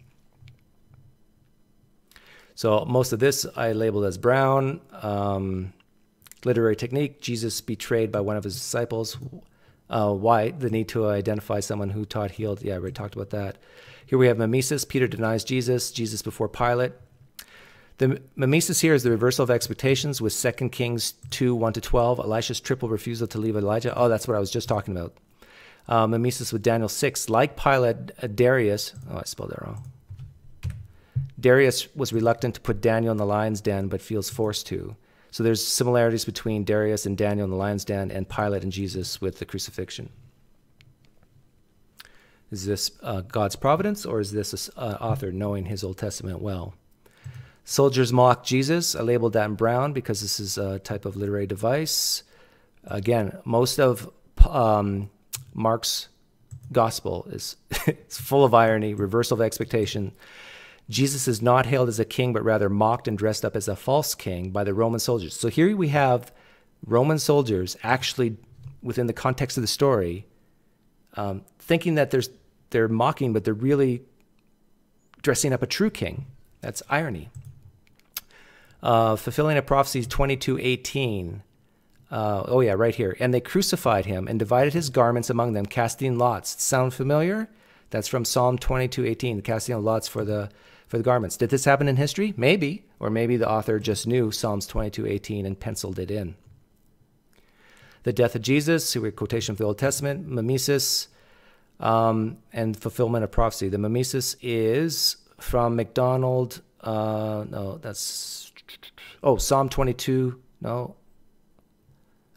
So most of this I labeled as brown. Literary technique, Jesus betrayed by one of his disciples. White, the need to identify someone who taught, healed. Yeah, we talked about that. Here we have mimesis. Peter denies Jesus. Jesus before Pilate. The mimesis here is the reversal of expectations with 2 Kings 2, 1 to 12, Elisha's triple refusal to leave Elijah. Oh, that's what I was just talking about. Mimesis with Daniel 6. Like Pilate, Darius, oh, I spelled that wrong. Darius was reluctant to put Daniel in the lion's den, but feels forced to. So there's similarities between Darius and Daniel in the lion's den, and Pilate and Jesus with the crucifixion. Is this God's providence, or is this an author knowing his Old Testament well? Soldiers mock Jesus. I labeled that in brown because this is a type of literary device. Again, most of Mark's gospel is it's full of irony, reversal of expectation. Jesus is not hailed as a king, but rather mocked and dressed up as a false king by the Roman soldiers. So here we have Roman soldiers actually, within the context of the story, thinking that they're mocking, but they're really dressing up a true king. That's irony. Fulfilling a prophecy 22:18. Right here. And they crucified him and divided his garments among them, casting lots. Sound familiar? That's from Psalm 22:18, casting lots for the garments. Did this happen in history? Maybe. Or maybe the author just knew Psalms 22:18 and penciled it in. The death of Jesus, a quotation from the Old Testament, mimesis, and fulfillment of prophecy. The mimesis is from MacDonald. Psalm 22. No,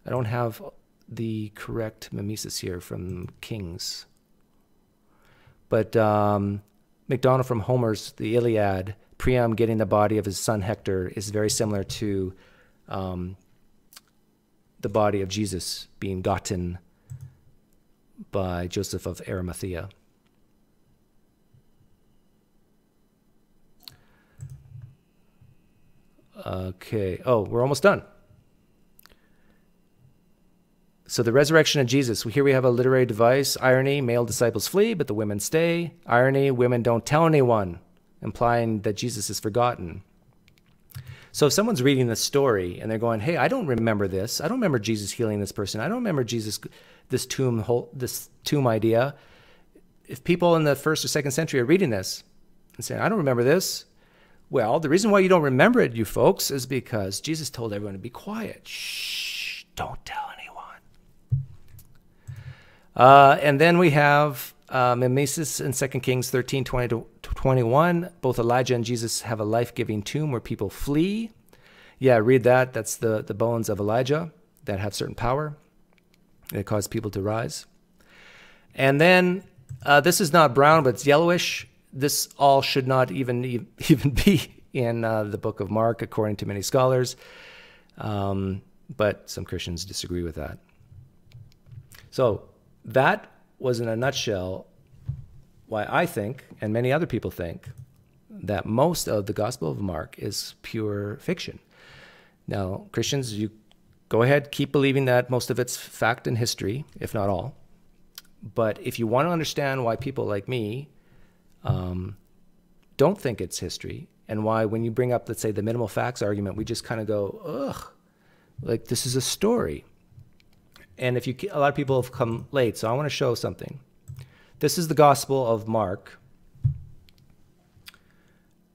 I don't have the correct mimesis here from Kings. But MacDonald from Homer's The Iliad, Priam getting the body of his son Hector, is very similar to the body of Jesus being gotten by Joseph of Arimathea. Okay. Oh, we're almost done. So the resurrection of Jesus. Here we have a literary device. Irony, male disciples flee, but the women stay. Irony, women don't tell anyone, implying that Jesus is forgotten. So if someone's reading this story and they're going, hey, I don't remember this. I don't remember Jesus healing this person. I don't remember Jesus, this tomb idea. If people in the 1st or 2nd century are reading this and saying, I don't remember this. Well, the reason why you don't remember it, you folks, is because Jesus told everyone to be quiet. Shh, don't tell anyone. And then we have mimesis in 2 Kings 13:20 to 21. Both Elijah and Jesus have a life-giving tomb where people flee. Yeah, read that. That's the bones of Elijah that have certain power. It caused people to rise. And then this is not brown, but it's yellowish. This all should not even be in the Book of Mark, according to many scholars. But some Christians disagree with that. So that was, in a nutshell, why I think, and many other people think, that most of the Gospel of Mark is pure fiction. Now, Christians, you go ahead, keep believing that most of it's fact and history, if not all. But if you want to understand why people like me don't think it's history, and why when you bring up, let's say, the minimal facts argument, we just kind of go, ugh, like this is a story. And if you, a lot of people have come late, so I want to show something. This is the Gospel of Mark,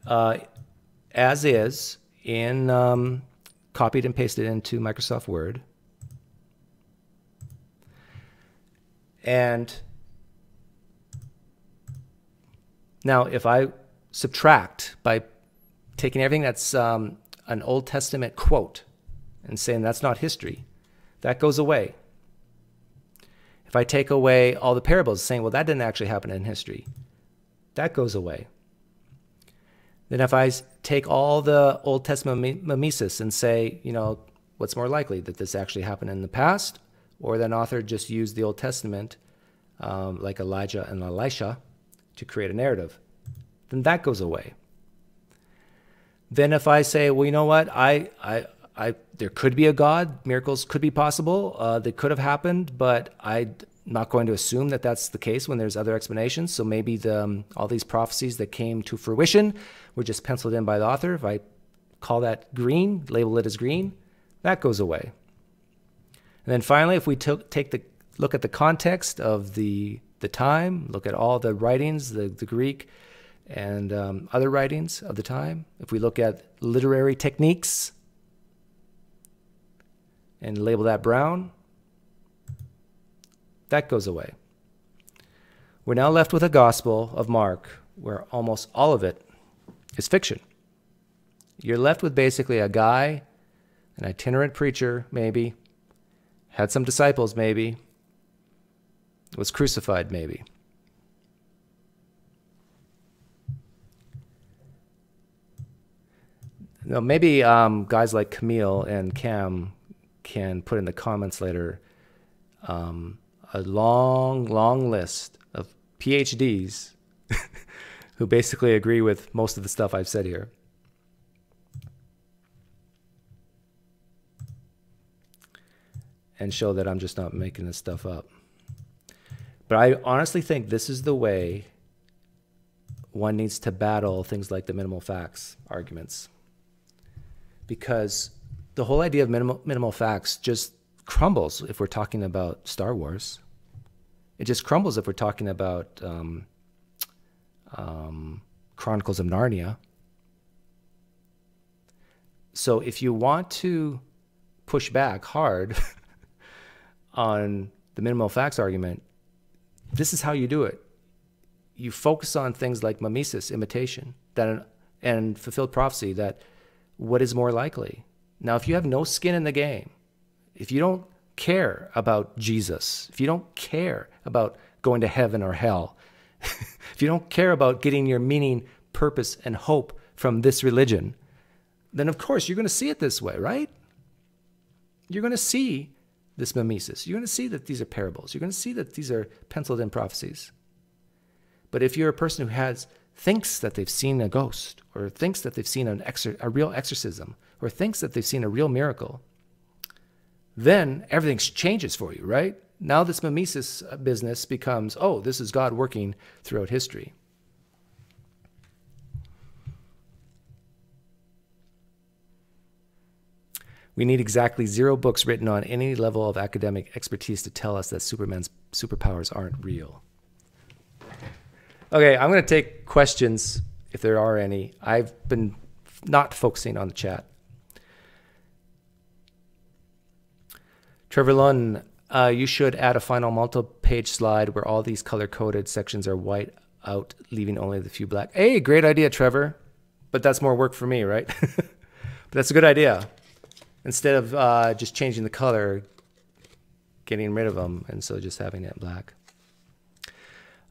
as is, in copied and pasted into Microsoft Word. And now, if I subtract by taking everything that's an Old Testament quote and saying that's not history, that goes away. If I take away all the parables saying, well, that didn't actually happen in history, that goes away. Then if I take all the Old Testament mimesis and say, you know, what's more likely, that this actually happened in the past, or that an author just used the Old Testament, like Elijah and Elisha, to create a narrative, then that goes away. Then if I say, well, you know what, there could be a God, miracles could be possible, they could have happened, but I'm not going to assume that that's the case when there's other explanations. So maybe all these prophecies that came to fruition were just penciled in by the author. If I call that green, label it as green, that goes away. And then finally, if we take the look at the context of the time, look at all the writings, the Greek and other writings of the time, if we look at literary techniques, and label that brown, that goes away. We're now left with a Gospel of Mark where almost all of it is fiction. You're left with basically a guy, an itinerant preacher, maybe, had some disciples, maybe, was crucified, maybe. No, maybe guys like Kamil and Cam can put in the comments later a long, long list of PhDs who basically agree with most of the stuff I've said here. And show that I'm just not making this stuff up. But I honestly think this is the way one needs to battle things like the minimal facts arguments. Because the whole idea of minimal facts just crumbles if we're talking about Star Wars. It just crumbles if we're talking about Chronicles of Narnia. So if you want to push back hard on the minimal facts argument, this is how you do it. You focus on things like mimesis, imitation, that, and fulfilled prophecy, that what is more likely. Now, if you have no skin in the game, if you don't care about Jesus, if you don't care about going to heaven or hell, if you don't care about getting your meaning, purpose, and hope from this religion, then of course you're going to see it this way, right? You're going to see this mimesis. You're going to see that these are parables. You're going to see that these are penciled-in prophecies. But if you're a person who thinks that they've seen a ghost, or thinks that they've seen a real exorcism, or thinks that they've seen a real miracle, then everything changes for you, right? Now this mimesis business becomes, oh, this is God working throughout history. We need exactly 0 books written on any level of academic expertise to tell us that Superman's superpowers aren't real. Okay, I'm going to take questions if there are any. I've been not focusing on the chat. Trevor Lunn, you should add a final multi-page slide where all these color-coded sections are white out, leaving only the few black. Hey, great idea, Trevor. But that's more work for me, right? But that's a good idea. Instead of just changing the color, getting rid of them, and so just having it black.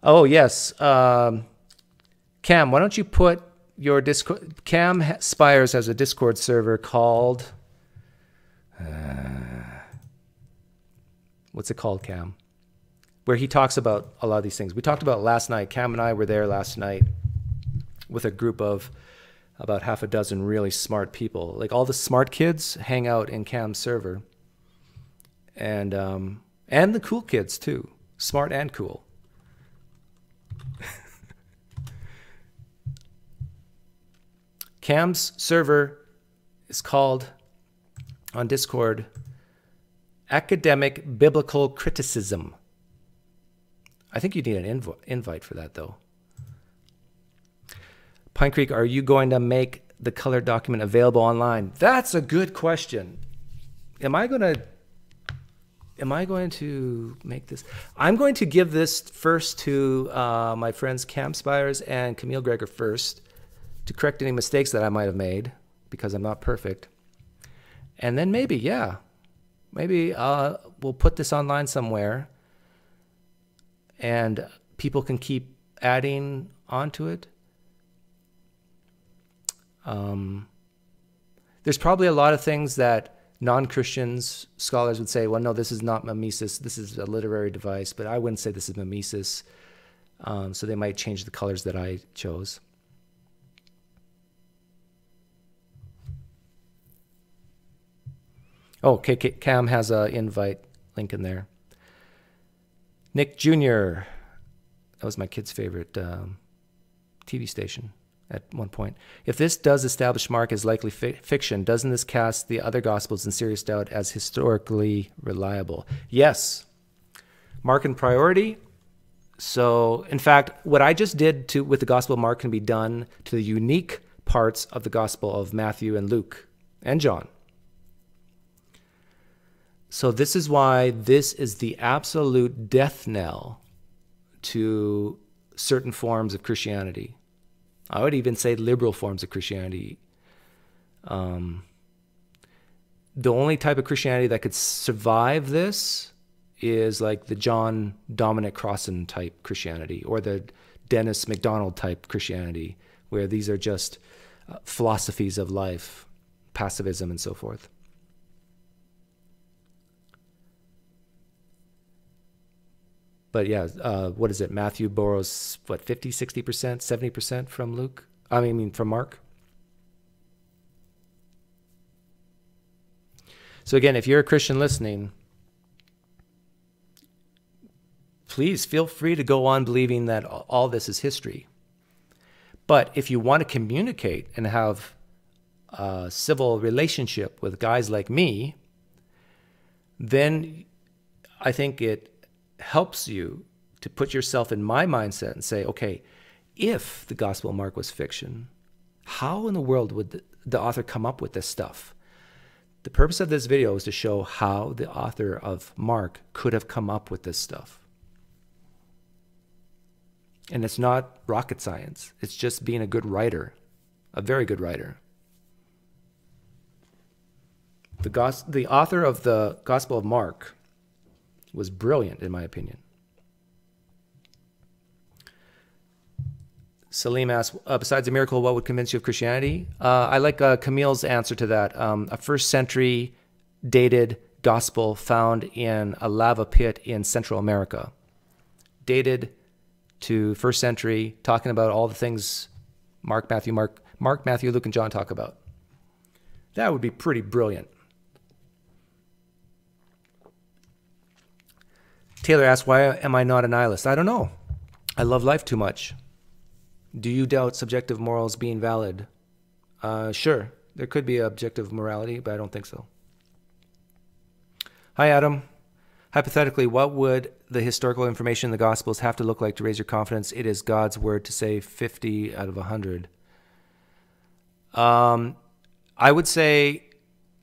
Oh, yes. Cam, why don't you put your Discord... Cam Spires has a Discord server called... what's it called, Cam? Where he talks about a lot of these things. We talked about last night. Cam and I were there last night with a group of about half a dozen really smart people. Like all the smart kids hang out in Cam's server, and the cool kids too, smart and cool. Cam's server is called on Discord Academic Biblical Criticism. I think you need an invite for that though. Pine Creek, are you going to make the color document available online? That's a good question. Am I going to make this? I'm going to give this first to my friends Cam Spires and Kamil Gregor first to correct any mistakes that I might have made, because I'm not perfect. And then maybe, yeah, maybe we'll put this online somewhere and people can keep adding onto it. There's probably a lot of things that non-Christians, scholars would say, well, no, this is not mimesis. This is a literary device, but I wouldn't say this is mimesis. So they might change the colors that I chose. Oh, okay, Cam has an invite link in there. Nick Jr. That was my kid's favorite TV station at one point. If this does establish Mark as likely fiction, doesn't this cast the other Gospels in serious doubt as historically reliable? Yes. Mark in priority. So, in fact, what I just did with the Gospel of Mark can be done to the unique parts of the Gospel of Matthew and Luke and John. So this is why this is the absolute death knell to certain forms of Christianity. I would even say liberal forms of Christianity. The only type of Christianity that could survive this is like the John Dominic Crossan type Christianity, or the Dennis MacDonald type Christianity, where these are just philosophies of life, pacifism and so forth. But yeah, what is it? Matthew borrows, what, 50, 60%, 70% from Luke? From Mark. So again, if you're a Christian listening, please feel free to go on believing that all this is history. But if you want to communicate and have a civil relationship with guys like me, then I think it helps you to put yourself in my mindset and say, okay, if the Gospel of Mark was fiction, how in the world would the author come up with this stuff? The purpose of this video is to show how the author of Mark could have come up with this stuff. And it's not rocket science. It's just being a good writer, a very good writer. The author of the Gospel of Mark was brilliant, in my opinion. Salim asks, besides a miracle, what would convince you of Christianity? I like Camille's answer to that. A first-century dated gospel found in a lava pit in Central America. Dated to first century, talking about all the things Mark, Matthew, Luke, and John talk about. That would be pretty brilliant. Taylor asks, why am I not a nihilist? I don't know. I love life too much. Do you doubt subjective morals being valid? Sure. There could be objective morality, but I don't think so. Hi, Adam. Hypothetically, what would the historical information in the Gospels have to look like to raise your confidence it is God's word to say 50 out of 100? I would say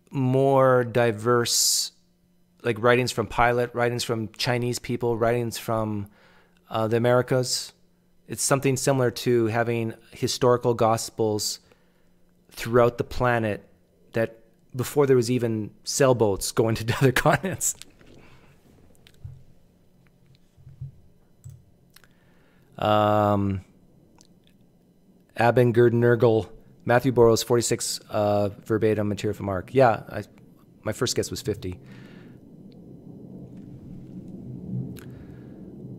more diverse, like writings from Pilate, writings from Chinese people, writings from the Americas. It's something similar to having historical Gospels throughout the planet that before there was even sailboats going to other continents. Abin Gerdnergel, Matthew borrows 46 verbatim material from Mark. Yeah, my first guess was 50.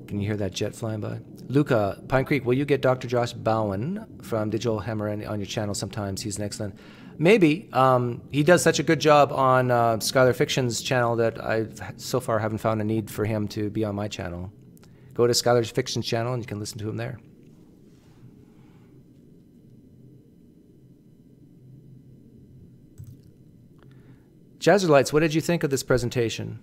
Can you hear that jet flying by? Luca, Pine Creek, will you get Dr. Josh Bowen from Digital Hammer on your channel sometimes? He's an excellent... Maybe. He does such a good job on Scholar Fiction's channel that I so far haven't found a need for him to be on my channel. Go to Scholar Fiction's channel and you can listen to him there. Jazzerlights, what did you think of this presentation?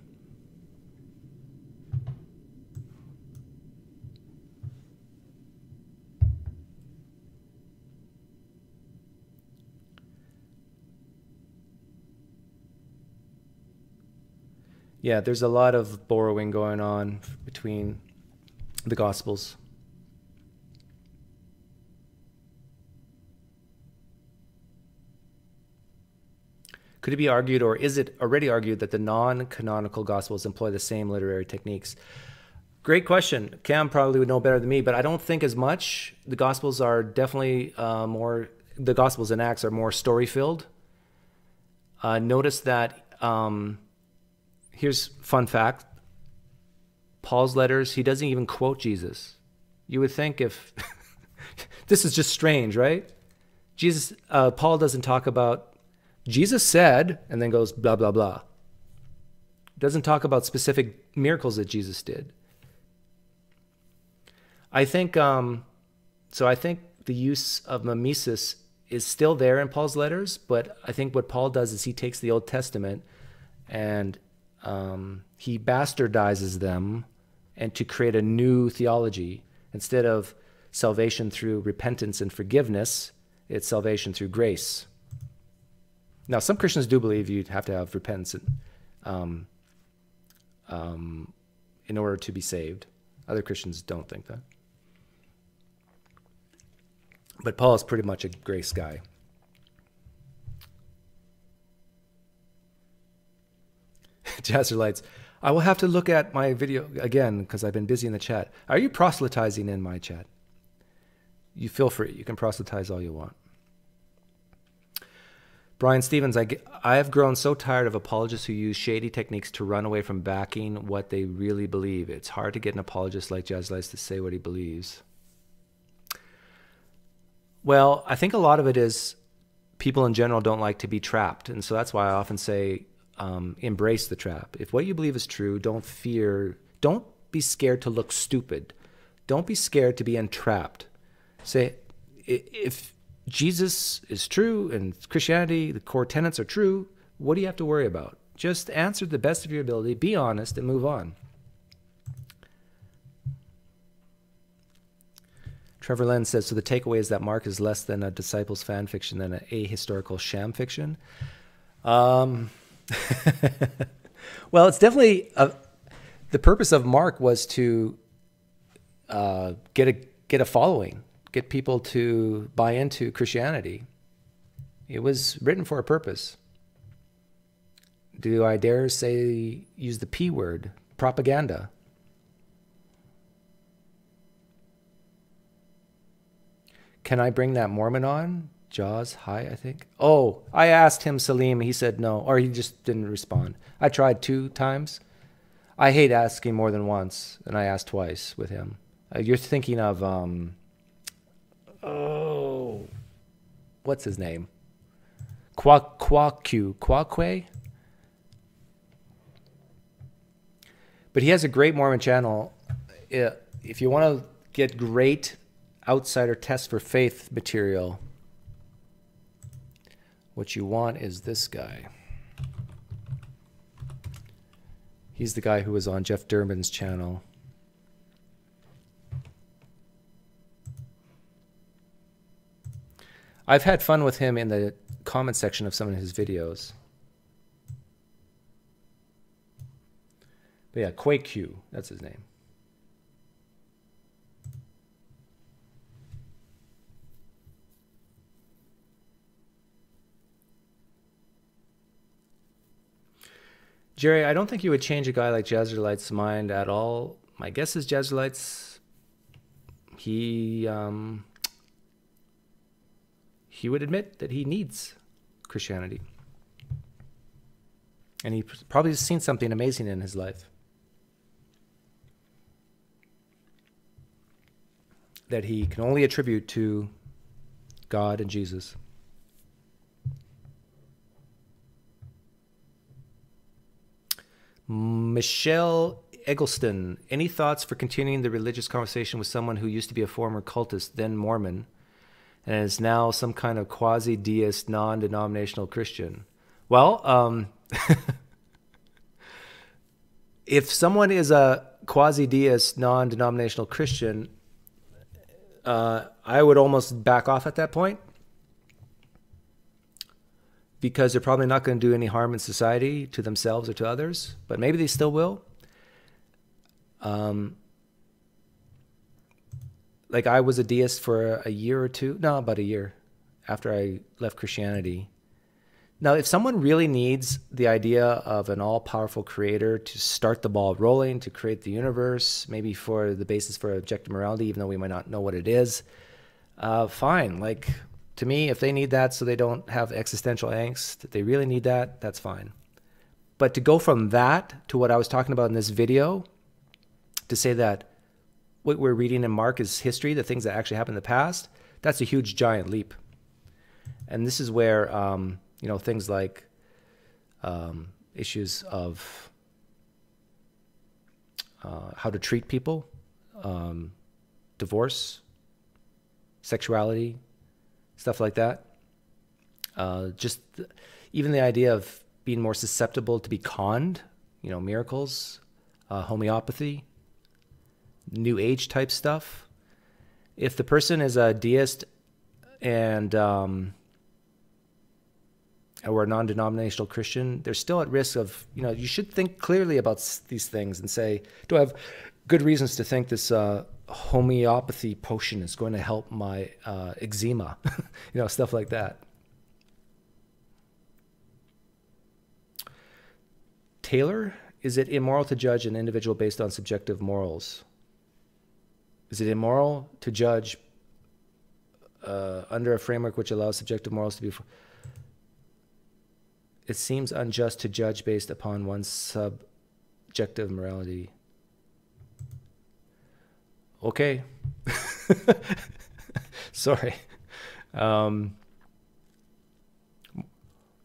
Yeah, there's a lot of borrowing going on between the Gospels. Could it be argued, or is it already argued, that the non-canonical Gospels employ the same literary techniques? Great question. Cam probably would know better than me, but I don't think as much. The Gospels are definitely the Gospels and Acts are more story-filled. Notice that... here's fun fact. Paul's letters, he doesn't even quote Jesus. You would think if... This is just strange, right? Jesus, Paul doesn't talk about, Jesus said, and then goes blah, blah, blah. Doesn't talk about specific miracles that Jesus did. I think, I think the use of mimesis is still there in Paul's letters, but I think what Paul does is he takes the Old Testament and... he bastardizes them and to create a new theology. Instead of salvation through repentance and forgiveness, it's salvation through grace. Now, some Christians do believe you'd have to have repentance in order to be saved. Other Christians don't think that. But Paul is pretty much a grace guy. Jazzerlights, I will have to look at my video again because I've been busy in the chat. Are you proselytizing in my chat? You feel free. You can proselytize all you want. Brian Stevens, I have grown so tired of apologists who use shady techniques to run away from backing what they really believe. It's hard to get an apologist like Jazzerlights to say what he believes. Well, I think a lot of it is people in general don't like to be trapped. And so that's why I often say... embrace the trap. If what you believe is true, don't fear, don't be scared to look stupid. Don't be scared to be entrapped. Say, if Jesus is true and Christianity, the core tenets are true, what do you have to worry about? Just answer to the best of your ability, be honest, and move on. Trevor Lenz says, so the takeaway is that Mark is less than a disciples fan fiction than an ahistorical sham fiction. Well, it's definitely, the purpose of Mark was to get a following, get people to buy into Christianity. It was written for a purpose. Do I dare say use the P word, propaganda? Can I bring that Mormon on? Jaws high, I think. Oh, I asked him, Salim. He said no, or he just didn't respond. I tried 2 times. I hate asking more than once, and I asked twice with him. You're thinking of, oh, what's his name? Kwakwe? But he has a great Mormon channel. If you want to get great outsider test for faith material, what you want is this guy. He's the guy who was on Jeff Durbin's channel. I've had fun with him in the comment section of some of his videos. But yeah, Quake-Q, that's his name. Jerry, I don't think you would change a guy like Jezreelite's mind at all. My guess is Jezreelite's, he would admit that he needs Christianity. And he probably has seen something amazing in his life that he can only attribute to God and Jesus. Michelle Eggleston, any thoughts for continuing the religious conversation with someone who used to be a former cultist, then Mormon, and is now some kind of quasi-deist, non-denominational Christian? Well, if someone is a quasi-deist, non-denominational Christian, I would almost back off at that point, because they're probably not going to do any harm in society to themselves or to others, but maybe they still will. Like I was a deist for a year or two, no, about a year after I left Christianity. Now, if someone really needs the idea of an all-powerful creator to start the ball rolling, to create the universe, maybe for the basis for objective morality, even though we might not know what it is, fine, like, to me, if they need that so they don't have existential angst, if they really need that, that's fine. But to go from that to what I was talking about in this video, to say that what we're reading in Mark is history, the things that actually happened in the past, that's a huge, giant leap. And this is where, you know, things like issues of how to treat people, divorce, sexuality, stuff like that. Just even the idea of being more susceptible to be conned, you know, miracles, homeopathy, new age type stuff. If the person is a deist and or a non-denominational Christian, they're still at risk of, you know, you should think clearly about these things and say, do I have good reasons to think this homeopathy potion is going to help my eczema, you know, stuff like that. Taylor, is it immoral to judge an individual based on subjective morals? Is it immoral to judge under a framework which allows subjective morals to be... It seems unjust to judge based upon one's subjective morality. Okay. Sorry.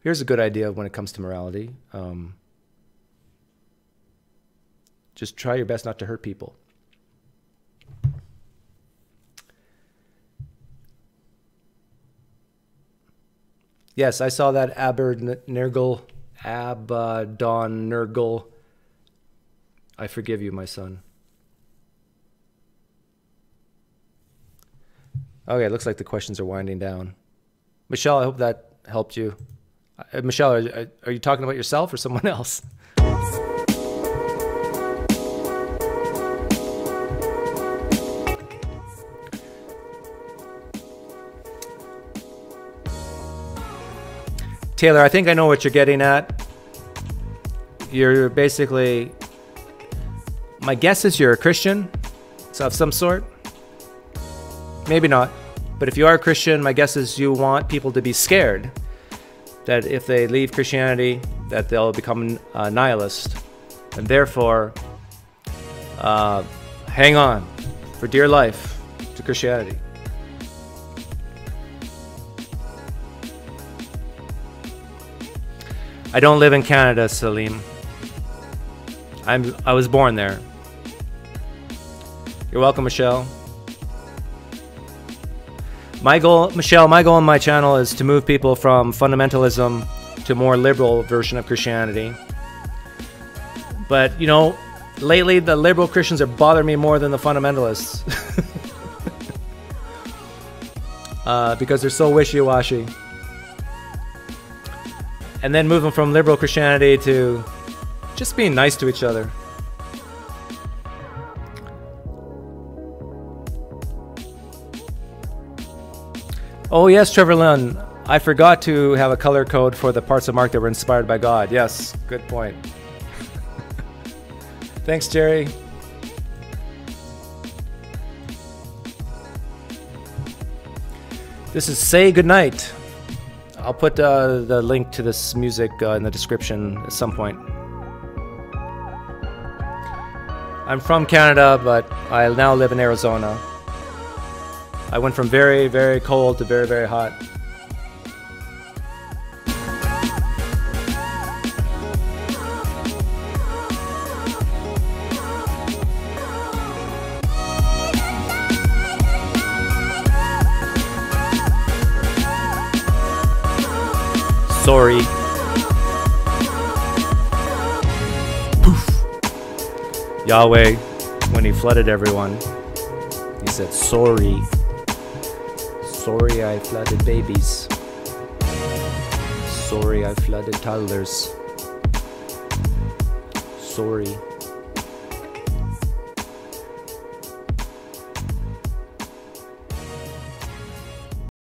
Here's a good idea when it comes to morality. Just try your best not to hurt people. Yes, I saw that Abernergil Abaddon-nergal, I forgive you, my son. Okay, it looks like the questions are winding down. Michelle, I hope that helped you. Michelle, are you talking about yourself or someone else? Taylor, I think I know what you're getting at. You're basically, my guess is you're a Christian of some sort. Maybe not. But if you are a Christian, my guess is you want people to be scared that if they leave Christianity, that they'll become a nihilist. And therefore, hang on for dear life to Christianity. I don't live in Canada, Salim. I was born there. You're welcome, Michelle. My goal, Michelle, my goal on my channel is to move people from fundamentalism to a more liberal version of Christianity. But, you know, lately the liberal Christians have bothered me more than the fundamentalists. Because they're so wishy-washy. And then moving from liberal Christianity to just being nice to each other. Oh yes, Trevor Lynn, I forgot to have a color code for the parts of Mark that were inspired by God. Yes, good point. Thanks, Jerry. This is Say Goodnight. I'll put the link to this music in the description at some point. I'm from Canada, but I now live in Arizona. I went from very, very cold to very, very hot. Sorry. Poof. Yahweh, when he flooded everyone, he said, sorry. Sorry I flooded babies. Sorry I flooded toddlers. Sorry.